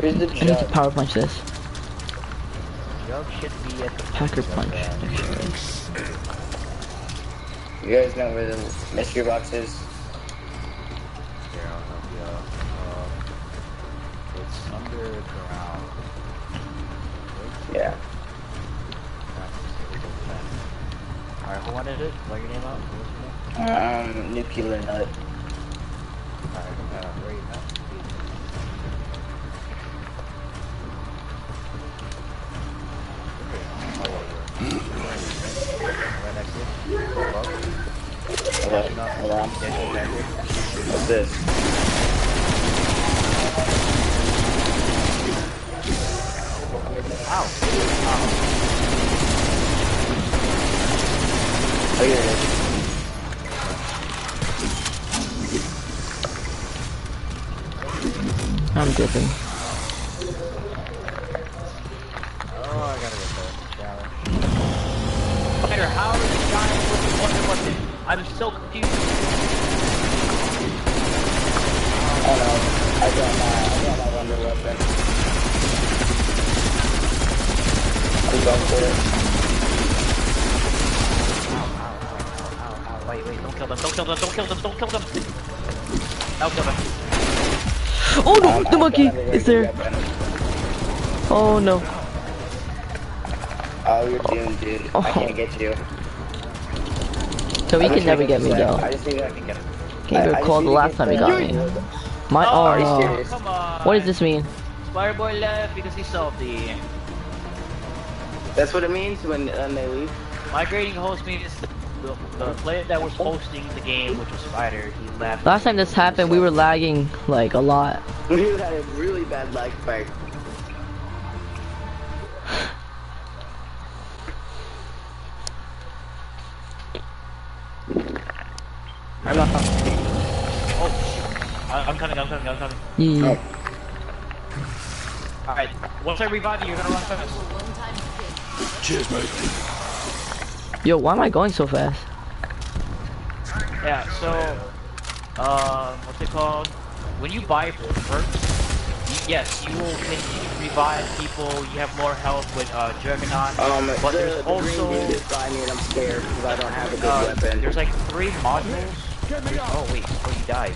I need to power punch this. Jug should be at the Packer Punch. Actually. You guys know where the mystery box is? Yeah. Alright, who wanted it? What your name out? Um, Nuclear Nut. Alright, uh, where you at? Hello. Hello. What's this? Ow. Ow. Oh, you're good. I'm dipping. Oh, I gotta get the shower. Later, how are the giants looking wonder what they I'm so confused. Oh no, I got my, I got my wonder weapon. I'm going for it. Ow, ow, ow, ow, ow, ow, wait, wait, don't kill them, don't kill them, don't kill them, don't kill them! I'll kill them. Oh no, um, the monkey is there. Weapon. Oh no. Oh, you're doomed, dude. Oh. I can't get you. So he can never get me down. I just think I can get him. Can't even recall the last time he got me. My arm. What does this mean? Fireboy left because he's salty. That's what it means when uh, they leave. Migrating host means the, the player that was hosting the game, which was Spider, he left. Last time this happened, we were lagging like a lot. We had a really bad lag spike. I'm not coming. Oh, I'm coming, I'm coming, I'm coming. Yeah. Oh. Alright, once I revive you, you're gonna run fast. Cheers, mate. Yo, why am I going so fast? Yeah, so, uh, what's it called? When you buy perks, yes, you will think you can revive people, you have more health with uh, Juggernaut, um, but the, there's the also... green dude is by me and I'm scared because I don't have a good uh, weapon. There's like three modules. Oh wait, before you died.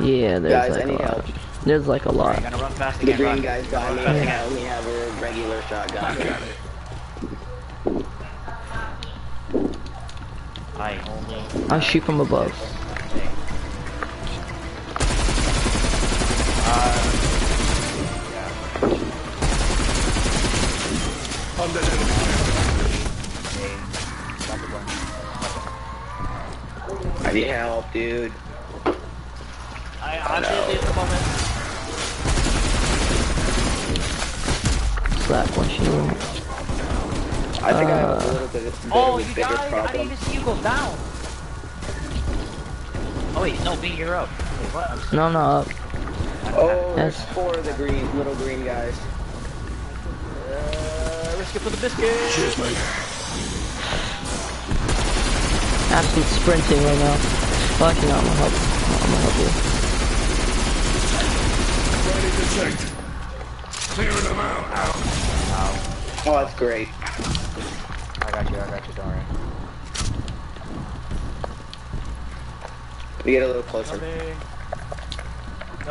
Yeah, there's guys, like any a help? lot. There's like a lot. Gonna run fast again, the green guy's got me and I only have a regular shotgun. I only... I shoot from above. Uh... Yeah. I need help, dude. I, I'm busy at the moment. Slap one shield. I think uh, I have a little bit of oh, you bigger died? Problem. I didn't even see you go down. Oh wait, no, B, you're up. Wait, what? I'm sorry. No, I'm not up. Oh, there's yes. four of the green, little green guys. Uh, risk it for the biscuit. Cheers, mate. Absolute sprinting right now. Well, actually, no, I'm gonna help. I'm gonna help you. Ready to check. Clearing them out. Ow. Ow. Oh, that's great. I got you. I got you. Don't worry. We get a little closer. Don't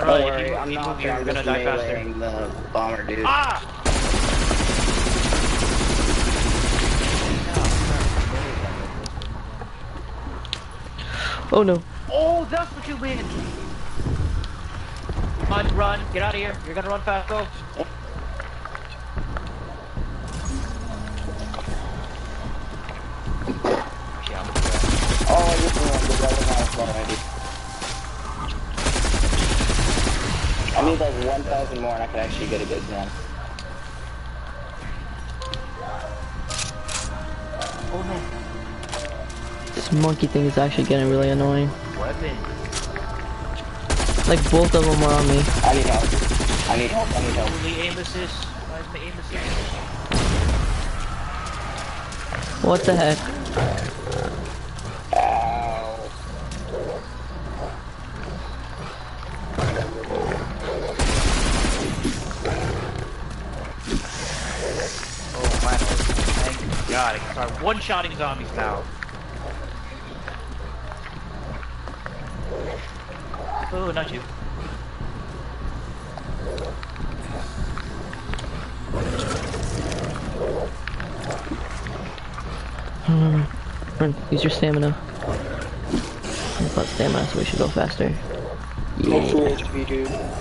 no, no, worry. You, I'm not here. I'm gonna die faster. The bomber, dude. Ah! Oh no. Oh, that's what you mean! Come on, run. Get out of here. You're gonna run fast, go. Oh, this one. The other half one already. I need like one thousand more and I can actually get a good one. Oh no. This monkey thing is actually getting really annoying. Weapon. Like both of them are on me. I need help. I need help. I need help. Only aim assist. Where's my aim assist? What the heck? Ow. Oh, finally. Thank God. I can start one-shotting zombies now. Oh, not you. Run, use your stamina. It's about stamina, so we should go faster. Yeah. H P, dude. So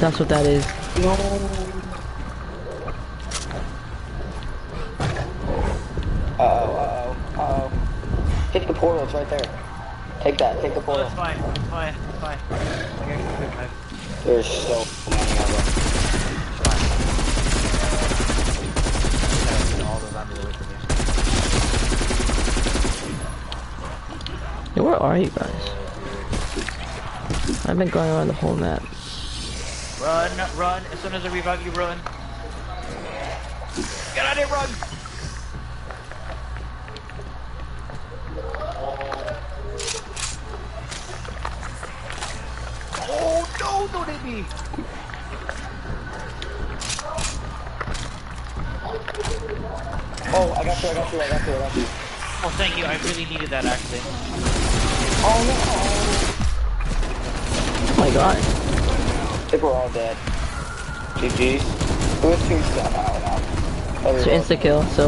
that's what that is. No. Uh-oh, uh-oh, uh-oh. Take the portal, it's right there. Take that, take the portal. Oh, it's fine, it's fine, it's fine. Okay. There's so many of them. Where are you guys? I've been going around the whole map. Run, run, as soon as I revive you, run. Get out of here, run! Oh no, don't hit me! Oh, I got you, I got you, I got you, I got you. Oh, thank you, I really needed that actually. Oh no! Oh my god. I think we're all dead. G G's. Who is two stuff out now? It's an insta kill, so.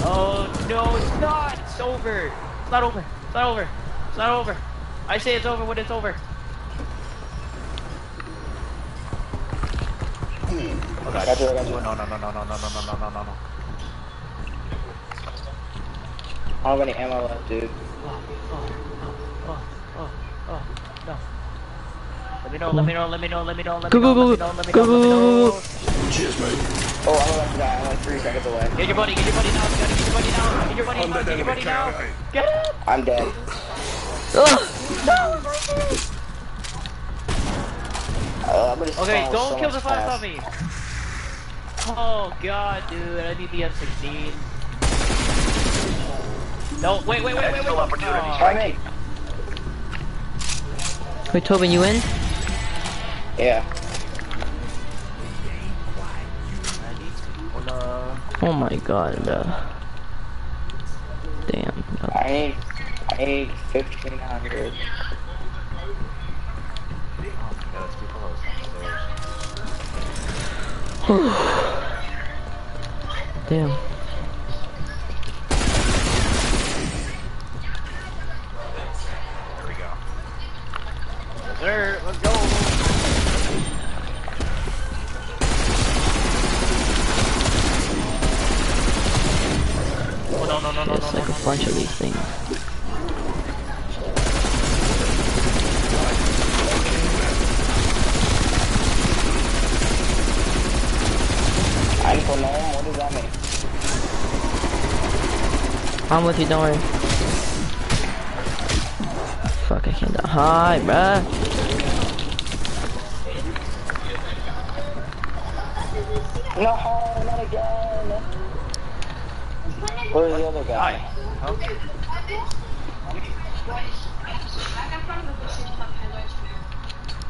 Oh no, it's not! It's over! It's not over! It's not over! It's not over! I say it's over when it's over. Hmm. Oh, gotcha, gotcha. No, no, no, no, no, no, no, no, no, no, no. How many ammo left, dude? Oh, oh. Oh, no. Let me know, let me know, let me know, let me know, let me know, let me know, let me know. Cheers, mate. Oh, I'm about to die. I'm like three seconds away. Get your buddy, get your buddy now, get your buddy now, get your buddy now, get your buddy now. Get him! I'm dead. No! Okay, don't kill the fire puppy. Oh god, dude, I need the F sixteen. No, wait, wait, wait, wait, wait. Opportunity strike. Wait, Tobin, you in? Yeah. Oh my god. Uh, damn. No. I need, I need fifteen hundred. Damn. There, let's go. Oh, no, no, no, no, it's no, like no, a no, bunch no. of these things. I don't know, what does that mean? I'm with you, don't worry. Fuck, I can't die. Hi, bruh. No, not again! Where's the other guy? Hi. Oh.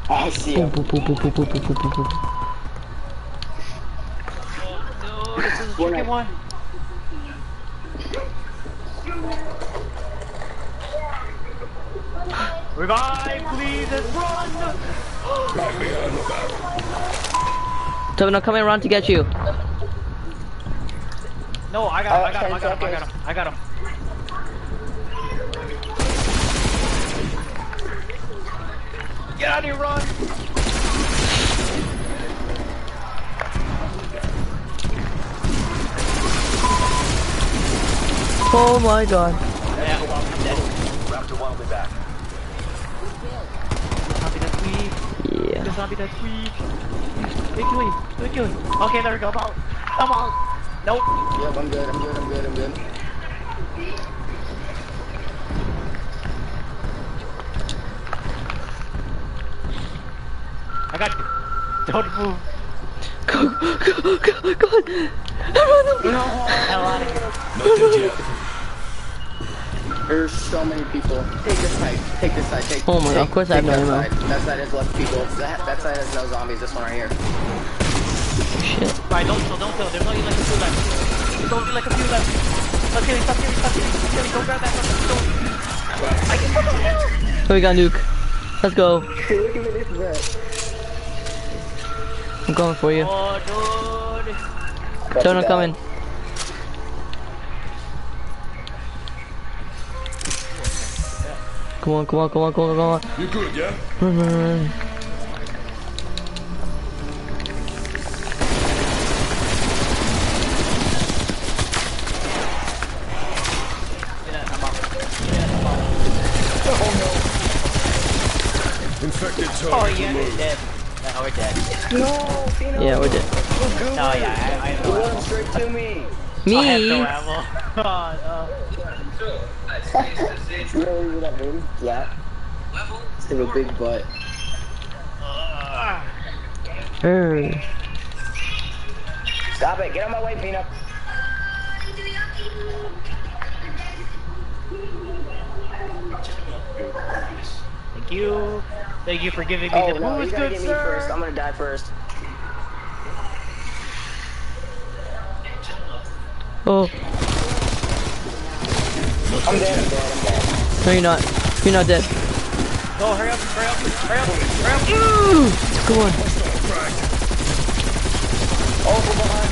I see him. Boop, boop, boop, boop, boop, boop, boop, boop. Oh, no, this is a tricky one. Revive, please, and run! Right behind the barrel. Tobin, I'm coming around to get you. No, I got him, I got him, I got him, I got him. Get out of here, run! Oh my god. Yeah, I'm dead. Raptor one will be back. Zombie that's weak. Yeah. The zombie that's weak. They're killing, they're killing. Okay, there we go, I'm out. I'm out. Nope. Yep, I'm good, I'm good, I'm good, I'm good. I got you. Don't move. Go, go, go, go. Everyone, no, hell out of here. There's so many people. Take this side, take this side, take. Oh my god, of course I have no ammo. That side has left people. That, that side has no zombies, this one right here. Shit. Alright, don't kill, don't kill. There's only like a few left. There's only like a few left. Stop killing, stop killing, stop killing, stop killing. Don't grab that one. I can fucking kill! So we got Nuke. Let's go. Look at this red. I'm going for you. Oh, dude. Don't, I'm coming. Come on, come on, come on, come on, come on. You're good, yeah? Run, run, run. Oh, you're dead. No, we're dead. No, Fino. Yeah, we're dead. Oh, no, yeah, I, I have no ammo. Straight to me. Me? I have no ammo. Oh, no. You know what I mean? Yeah. It's in a big butt. Hey. Stop it. Get on my way, Fino. Thank you. Thank you for giving me oh, the no, boost, good sir. First. I'm gonna die first. Oh. I'm dead, I'm dead, I'm dead. No, you're not. You're not dead. Oh, hurry up, hurry up, hurry up, hurry up. Ooh! Come on. Oh, from behind,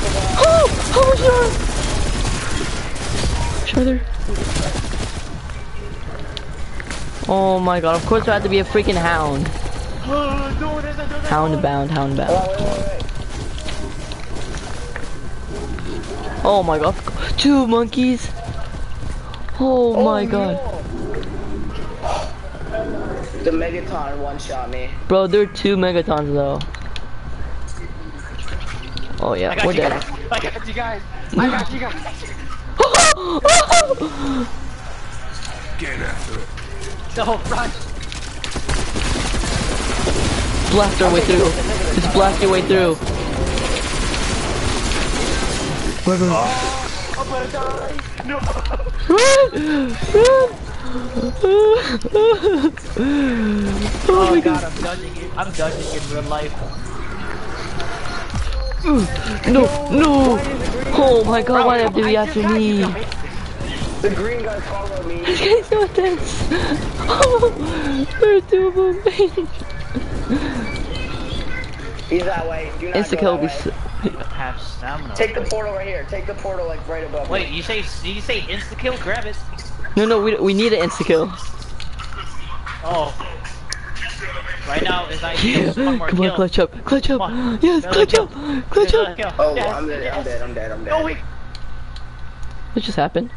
from behind. Oh! Oh, my God! Shredder. Oh my God, of course I have to be a freaking hound. Oh, no, there's a, there's hound one. bound, hound bound. Oh, wait, wait, wait. Oh my God, two monkeys. Oh, oh my God. No. The Megaton one shot me. Bro, there are two Megatons though. Oh yeah, we're dead. Guys. I got you guys. I got you guys. Get after it. No, run! Blast our way through. Just blast your way through. Oh, I'm gonna die! No! Oh my God, I'm dodging you. I'm dodging you in real life. No, no! Oh my God, why did they have to be after me? The green guy followed me. This guy's so tense. Oh, there's two of them. He's that way. Do not Insta Kill be. Have stamina. Take the portal right here. Take the portal like right above. Wait, me. you say you say Insta Kill? Grab it. No, no, we we need an Insta Kill. Oh. Right now is I. Yeah. Come on, kill. clutch up, clutch up. Yes, no, clutch no, up, no, clutch no, up. No, oh, yes, I'm dead. Yes. I'm dead. I'm dead. I'm dead. Oh wait. What just happened?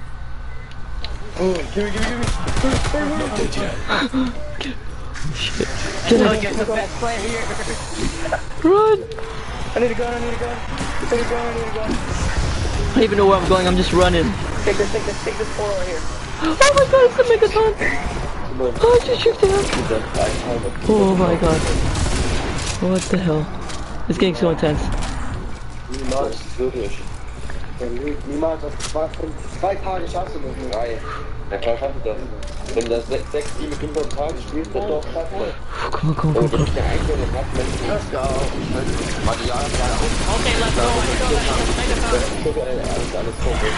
Oh, give me, give me, give me! I'm not dead yet. Shit. Get out! Get the best player here! Run! I need a gun, I need a gun! I need a gun, I need a gun! I don't even know where I'm going, I'm just running. Take this, take this, take this portal right here. Oh my God, it's the Megaton! Oh, I just shifted up! Oh my God. What the hell? It's getting so intense. Niemals auf zwei Tage schaffst du das nicht. Nein, na klar schaffst du das. Wenn das sechs, sieben, fünf Tage spielst, dann doch schaffst du das. Guck mal, guck mal, guck mal. Let's go. Okay, let's go. Let's go. Let's go. Alles, alles vorbei.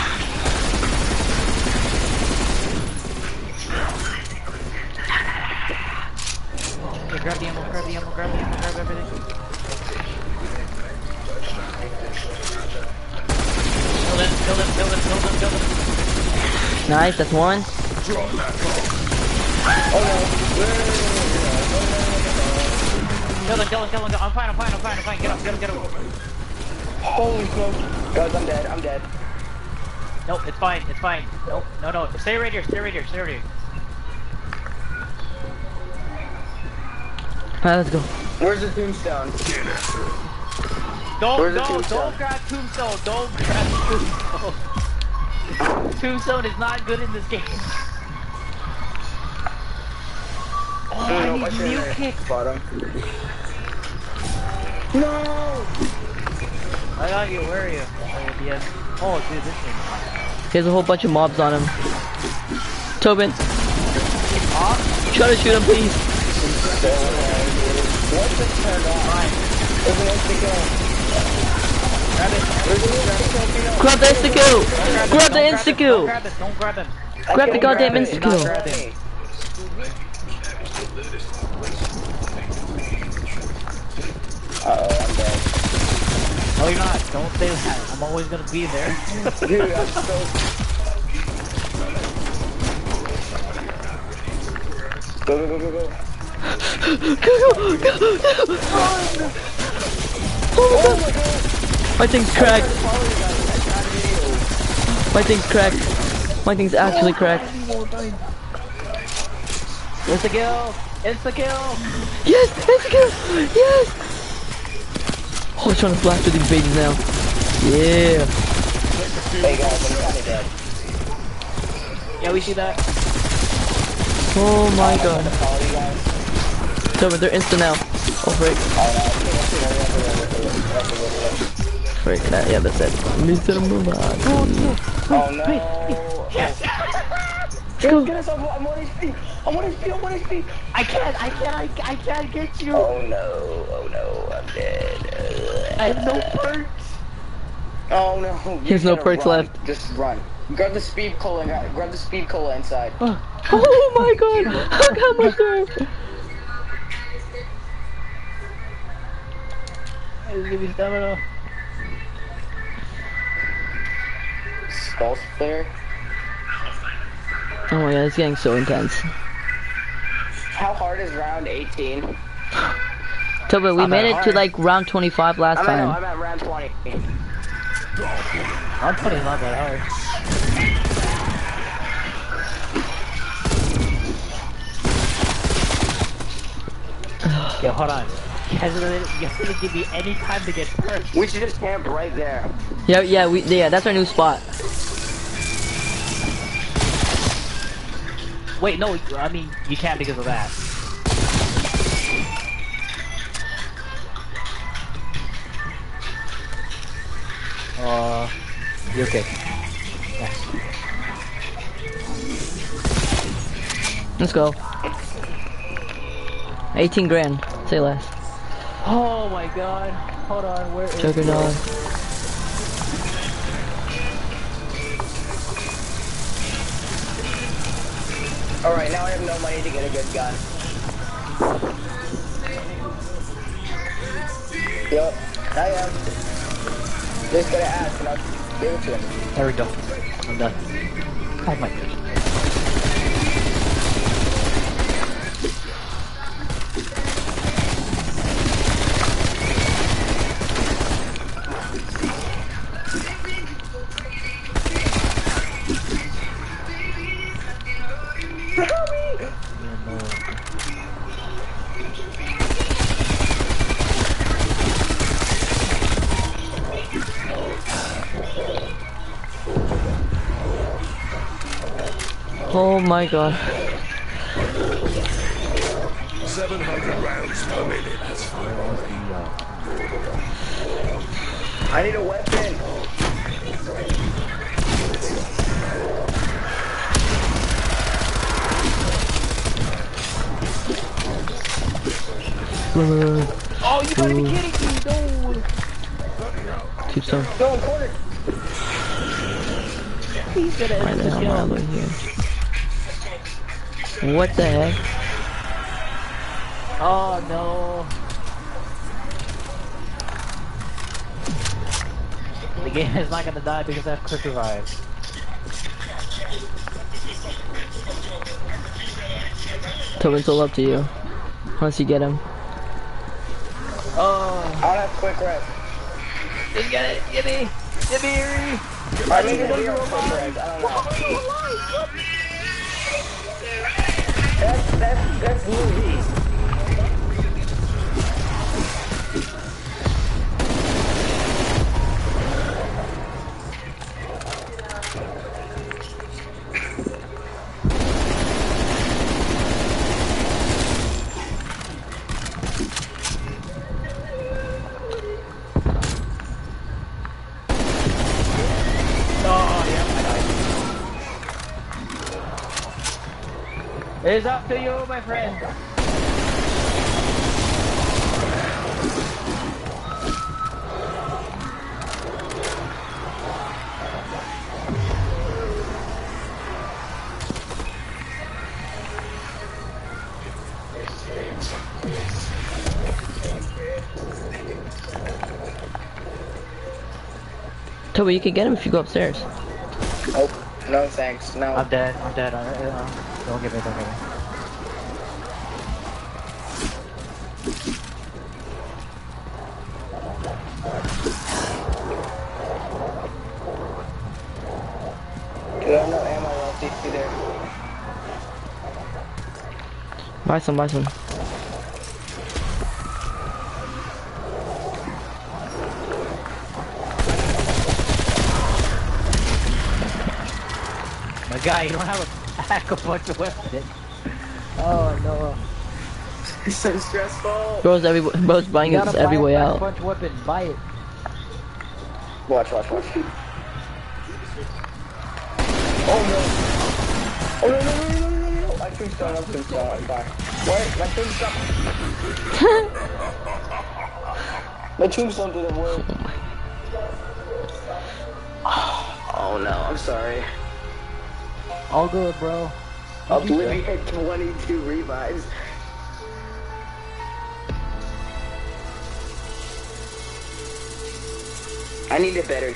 Okay, grab the ammo, grab the ammo, grab the ammo, grab everything. Kill him, kill him, kill him, kill him, kill him. Nice, that's one. Oh no. Kill him, kill him, kill him, kill him. I'm fine, I'm fine, I'm fine, I'm fine. Get up, get up, get up. Holy smoke. Guys, I'm dead, I'm dead. Nope, it's fine, it's fine. Nope, no, no. Stay right here, stay right here, stay right here. Alright, let's go. Where's the tombstone? Don't, don't, don't grab Tombstone, don't grab Tombstone. Tombstone is not good in this game. Oh, I need Nuke kick. No! I got you, where are you? Oh, dude, this thing. He has a whole bunch of mobs on him. Tobin. Mobs? Try to shoot him, please. What's this turn on? There's an Grab the Insta Kill! Grab the Insta Kill! Grab the Insta Kill! Grab, grab, grab the goddamn Insta Kill! Uh oh, I'm dead. No, you're not. Don't say that. I'm always gonna be there. Dude, I'm so. Go, go, go, go, go. Go, go, go, go, go. Run. Oh, my, oh God. my God. My thing's cracked. My thing's cracked. My thing's actually cracked. Insta kill. Insta kill. Yes, insta kill. Yes. Oh, I'm trying to blast through these babies now. Yeah. Hey guys, I'm kinda dead. Yeah, we see that. Oh my oh, God. No, but they're insta now. Oh, freak. Freak, that, yeah, that's it. Mister Mumbai. Oh, no. Oh, no. Wait, wait. Yes! Let's go. Goodness, I'm, I'm on H P. I'm on H P. I'm on H P. I can't. I can't. I, I can't get you. Oh, no. Oh, no. I'm dead. I have no perks. Oh, no. There's no perks run. left. Just run. Grab the speed cola. Grab the speed cola inside. Oh, oh my God! I got my girl. I just give me stamina. Skull flare. Oh my God, it's getting so intense. How hard is round eighteen? Toba, we I'm made it hard. to like round twenty-five last I'm time. At, I'm at round twenty. I'm putting not that hard. Yo, hold on. You guys are gonna give me any time to get perks. We should just camp right there. Yeah, yeah, we, yeah. That's our new spot. Wait, no. I mean, you can't because of that. Uh, you okay? Yes. Let's go. eighteen grand, say less. Oh my God, hold on, where is Juggernaut? Alright, now I have no money to get a good gun. Yup, I am. Just gotta ask and I'll give it to him. There we go. I'm done. Oh my God. Oh my God. seven hundred rounds per minute. That's fine. I need a weapon. Oh, you gotta be kidding me. No. Keep some. Go, corner. He's gonna end the job right here. What the heck? Oh no! The game is not gonna die because I have Quick Revive. Tobin's all up to you. Once you get him. Oh! I don't have Quick Rev. Just get it! Yippee! Yippee! I need to do a Quick Rev. That's, that's, that's Louis. It's up to you, my friend. Toby, you can get him if you go upstairs. Nope. No thanks. No. I'm dead. I'm dead. I, I, I, don't give me. Don't give me. Buy some, buy some. My guy, you don't have a Pack-a-Punch weapon. Oh no. It's so stressful. Bro's every bro's buying us every way out. Pack-a-Punch weapon, buy it. Watch, watch, watch. Oh no! Oh no no no no no no! I tombstone, I tombstone, I'm back. Wait, my tombstone! My tombstone didn't work. Oh, oh no, I'm sorry. All good, bro. Oblivion had twenty-two revives. I need it better.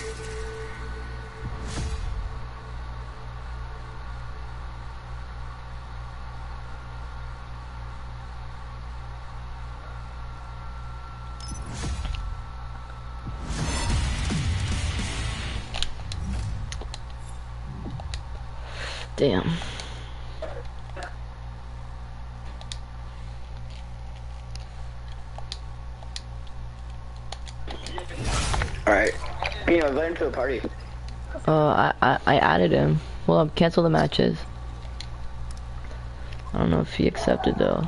Damn. Alright. You know, invite him to a party. Uh, I, I, I added him. Well, I'll cancel the matches. I don't know if he accepted, though.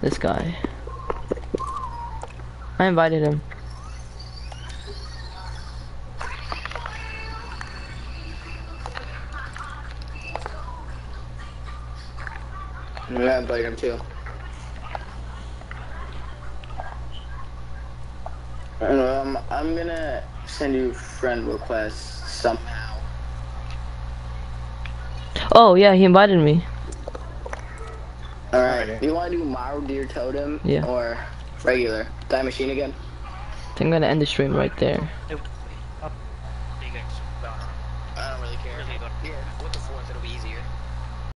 This guy. I invited him. Yeah, I invited him, too. Um, I'm gonna send you friend requests somehow. Oh yeah, he invited me. All right, do you want to do Mauler Totem yeah. or regular Death Machine again? I think I'm gonna end the stream right there. Nope.